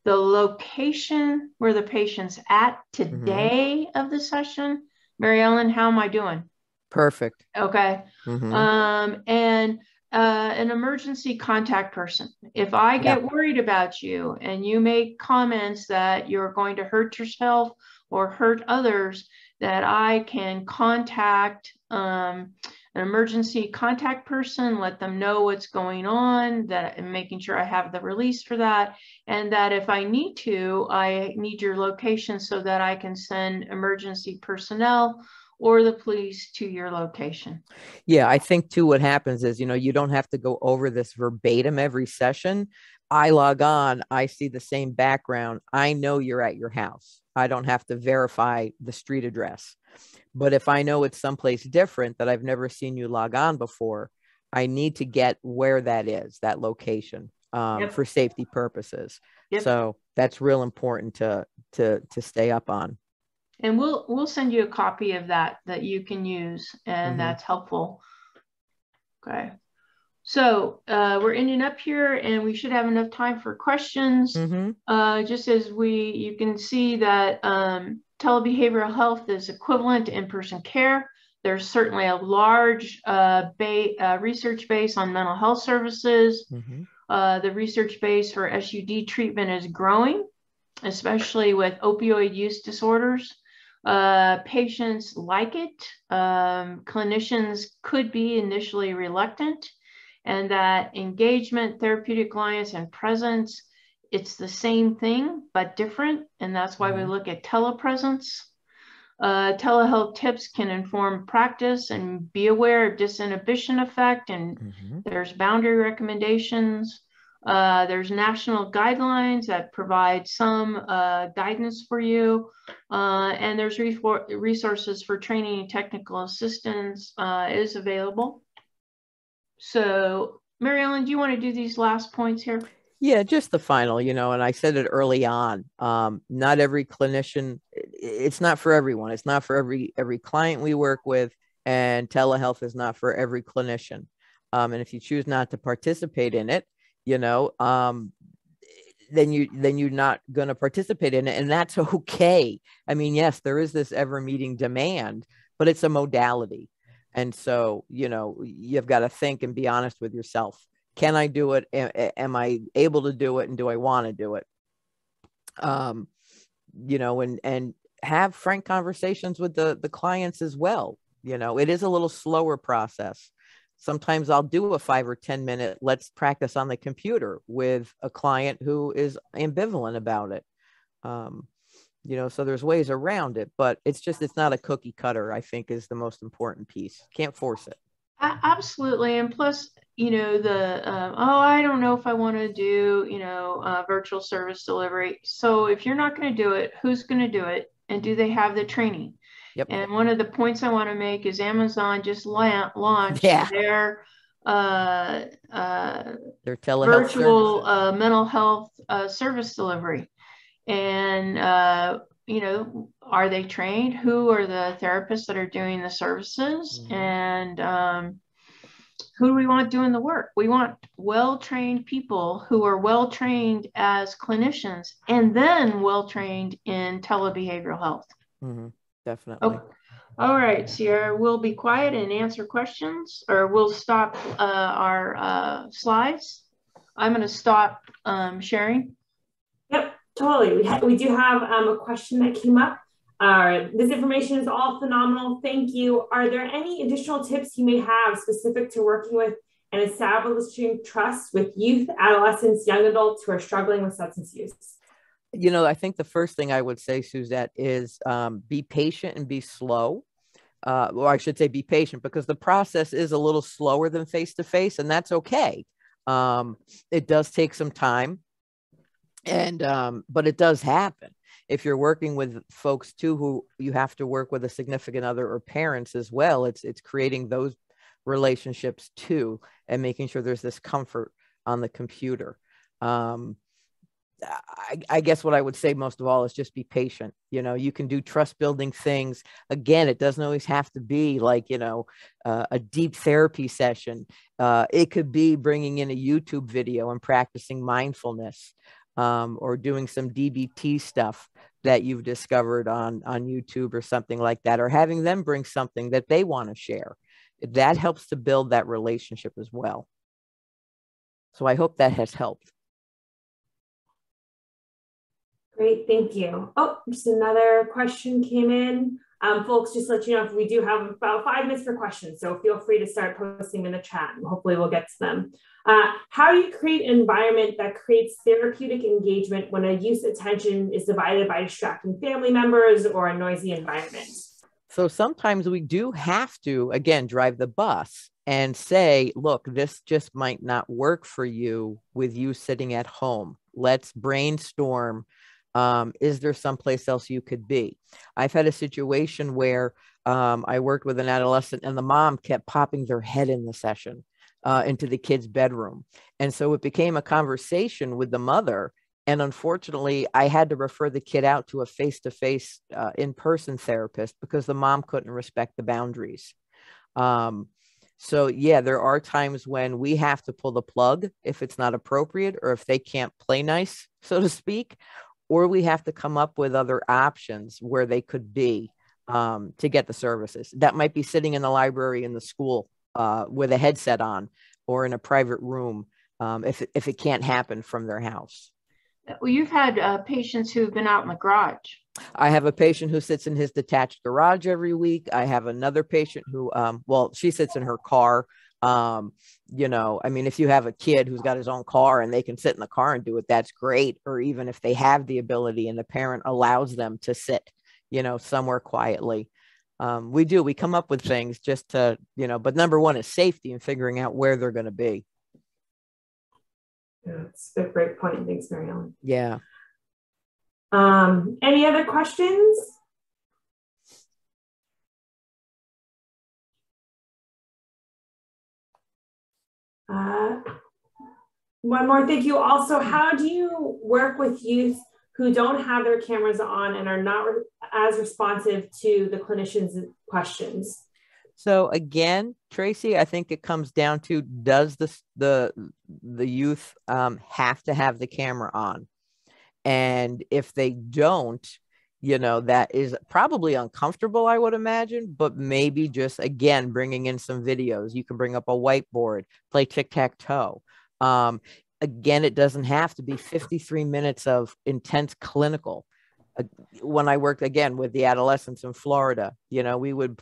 the location where the patient's at today mm-hmm. of the session. Mary Ellen, how am I doing? Perfect. Okay. Mm-hmm. Um, and Uh, an emergency contact person. If I get yep. worried about you and you make comments that you're going to hurt yourself or hurt others, that I can contact um, an emergency contact person, let them know what's going on, that and making sure I have the release for that. And that if I need to, I need your location so that I can send emergency personnel or the police to your location. Yeah, I think too, what happens is, you know, you don't have to go over this verbatim every session. I log on, I see the same background. I know you're at your house. I don't have to verify the street address. But if I know it's someplace different that I've never seen you log on before, I need to get where that is, that location, um, yep. for safety purposes. Yep. So that's real important to, to, to stay up on. And we'll we'll send you a copy of that that you can use, and mm-hmm. that's helpful. Okay, so uh, we're ending up here, and we should have enough time for questions. Mm-hmm. Uh, just as we, you can see that um, telebehavioral health is equivalent to in-person care. There's certainly a large uh, ba uh, research base on mental health services. Mm-hmm. Uh, the research base for S U D treatment is growing, especially with opioid use disorders. Uh, patients like it. Um, clinicians could be initially reluctant, and that engagement, therapeutic alliance, and presence, it's the same thing, but different. And that's why we look at telepresence. Uh, telehealth tips can inform practice and be aware of disinhibition effect. And mm-hmm. there's boundary recommendations. Uh, there's national guidelines that provide some uh, guidance for you. Uh, and there's re resources for training and technical assistance uh, is available. So Mary Ellen, do you want to do these last points here? Yeah, just the final, you know, and I said it early on, um, not every clinician, it's not for everyone. It's not for every, every client we work with, and telehealth is not for every clinician. Um, and if you choose not to participate in it, you know, um, then you, then you're not going to participate in it. And that's okay. I mean, yes, there is this ever meeting demand, but it's a modality. And so, you know, you've got to think and be honest with yourself. Can I do it? A am I able to do it? And do I want to do it? Um, you know, and, and have frank conversations with the, the clients as well. You know, it is a little slower process. Sometimes I'll do a five or ten minute, let's practice on the computer with a client who is ambivalent about it. Um, you know, so there's ways around it, but it's just, it's not a cookie cutter, I think, is the most important piece. Can't force it. Absolutely. And plus, you know, the, um, oh, I don't know if I want to do, you know, uh, virtual service delivery. So if you're not going to do it, who's going to do it? And do they have the training? Yep. And one of the points I want to make is Amazon just la launched yeah. their uh, uh, their telehealth virtual uh, mental health uh, service delivery. And, uh, you know, are they trained? Who are the therapists that are doing the services? Mm-hmm. And um, who do we want doing the work? We want well-trained people who are well-trained as clinicians and then well-trained in telebehavioral health. Mm-hmm. Definitely. Oh, all right, Sierra, we'll be quiet and answer questions, or we'll stop uh, our uh, slides. I'm going to stop um, sharing. Yep, totally. We, we do have um, a question that came up. Uh, this information is all phenomenal. Thank you. Are there any additional tips you may have specific to working with and establishing trust with youth, adolescents, young adults who are struggling with substance use? You know, I think the first thing I would say, Suzette, is um, be patient and be slow. Uh, or I should say be patient, because the process is a little slower than face-to-face, and that's okay. Um, it does take some time, and um, but it does happen. If you're working with folks too, who you have to work with a significant other or parents as well, it's, it's creating those relationships too, and making sure there's this comfort on the computer. Um, I, I guess what I would say most of all is just be patient. You know, you can do trust building things. Again, it doesn't always have to be like, you know, uh, a deep therapy session. Uh, it could be bringing in a YouTube video and practicing mindfulness, um, or doing some D B T stuff that you've discovered on, on YouTube or something like that, or having them bring something that they want to share. That helps to build that relationship as well. So I hope that has helped. Great, thank you. Oh, just another question came in. Um, folks, just to let you know, if we do have about five minutes for questions, so feel free to start posting in the chat, and hopefully we'll get to them. Uh, how do you create an environment that creates therapeutic engagement when a youth's attention is divided by distracting family members or a noisy environment? So sometimes we do have to, again, drive the bus and say, look, this just might not work for you with you sitting at home. Let's brainstorm. Um, is there someplace else you could be? I've had a situation where um, I worked with an adolescent and the mom kept popping their head in the session uh, into the kid's bedroom. And so it became a conversation with the mother. And unfortunately, I had to refer the kid out to a face-to-face uh, in-person therapist because the mom couldn't respect the boundaries. Um, so yeah, there are times when we have to pull the plug if it's not appropriate or if they can't play nice, so to speak, or we have to come up with other options where they could be um, to get the services. That might be sitting in the library in the school uh, with a headset on, or in a private room um, if, if it can't happen from their house. Well, you've had uh, patients who've been out in the garage. I have a patient who sits in his detached garage every week. I have another patient who, um, well, she sits in her car. Um, you know, I mean, if you have a kid who's got his own car and they can sit in the car and do it, that's great. Or even if they have the ability and the parent allows them to sit, you know, somewhere quietly. Um, we do, we come up with things just to, you know, but number one is safety and figuring out where they're going to be. Yeah, that's a great point. Thanks, Mary Ellen. Yeah. Um, any other questions? Uh, one more, thank you. Also, how do you work with youth who don't have their cameras on and are not re- as responsive to the clinician's questions? So again, Tracy, I think it comes down to, does this, the, the youth um, have to have the camera on? And if they don't, you know, that is probably uncomfortable, I would imagine, but maybe just, again, bringing in some videos. You can bring up a whiteboard, play tic-tac-toe. Um, again, it doesn't have to be fifty-three minutes of intense clinical. Uh, when I worked, again, with the adolescents in Florida, you know, we would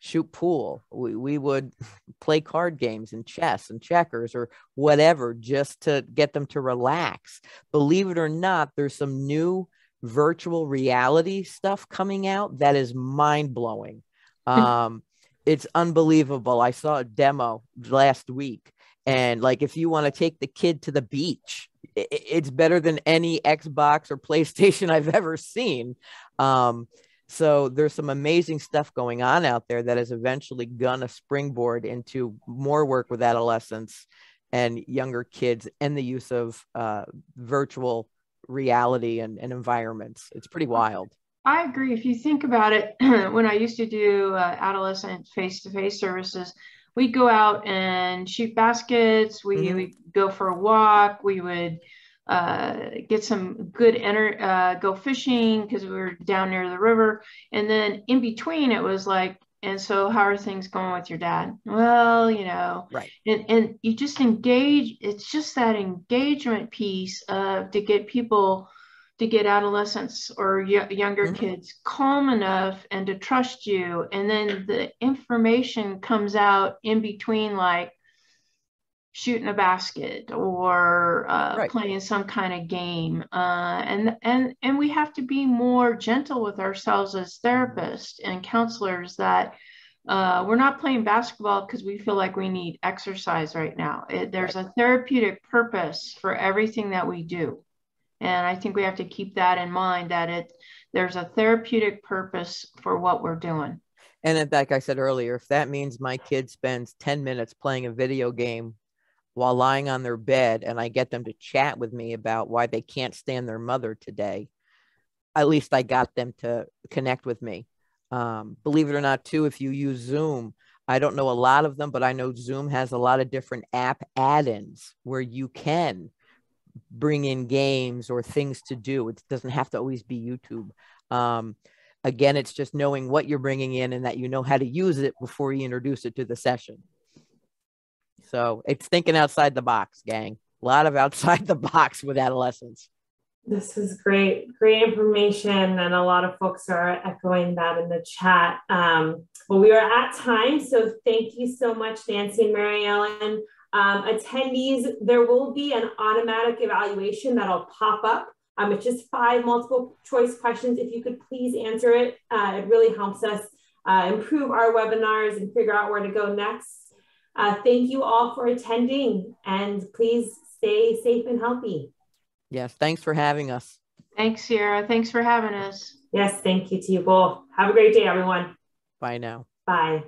shoot pool. We, we would play card games and chess and checkers or whatever, just to get them to relax. Believe it or not, there's some new virtual reality stuff coming out that is mind-blowing. Um, it's unbelievable. I saw a demo last week, and like, if you want to take the kid to the beach, it, it's better than any Xbox or PlayStation I've ever seen. Um, So there's some amazing stuff going on out there that is eventually going to springboard into more work with adolescents and younger kids, and the use of uh, virtual reality and, and environments. It's pretty wild. I agree. If you think about it, when I used to do uh, adolescent face-to-face services, we'd go out and shoot baskets. We mm-hmm. would go for a walk. We would Uh, get some good energy, uh, go fishing because we were down near the river. And then in between, it was like, and so how are things going with your dad? Well, you know, right. And, and you just engage. It's just that engagement piece uh, to get people to get adolescents or younger mm-hmm. kids calm enough and to trust you. And then the information comes out in between, like shooting a basket or uh, right. playing some kind of game. Uh, and, and, and we have to be more gentle with ourselves as therapists and counselors that uh, we're not playing basketball because we feel like we need exercise right now. It, there's right. a therapeutic purpose for everything that we do. And I think we have to keep that in mind, that it there's a therapeutic purpose for what we're doing. And in fact, I said earlier, if that means my kid spends ten minutes playing a video game while lying on their bed and I get them to chat with me about why they can't stand their mother today, at least I got them to connect with me. Um, believe it or not, too, if you use Zoom, I don't know a lot of them, but I know Zoom has a lot of different app add-ins where you can bring in games or things to do. It doesn't have to always be YouTube. Um, again, it's just knowing what you're bringing in and that you know how to use it before you introduce it to the session. So it's thinking outside the box, gang. A lot of outside the box with adolescents. This is great, great information. And a lot of folks are echoing that in the chat. Um, well, we are at time. So thank you so much, Nancy and Mary Ellen. Um, attendees, there will be an automatic evaluation that'll pop up. Um, it's just five multiple choice questions. If you could please answer it, uh, it really helps us uh, improve our webinars and figure out where to go next. Uh, thank you all for attending, and please stay safe and healthy. Yes, thanks for having us. Thanks, Sierra. Thanks for having us. Yes, thank you to you both. Have a great day, everyone. Bye now. Bye.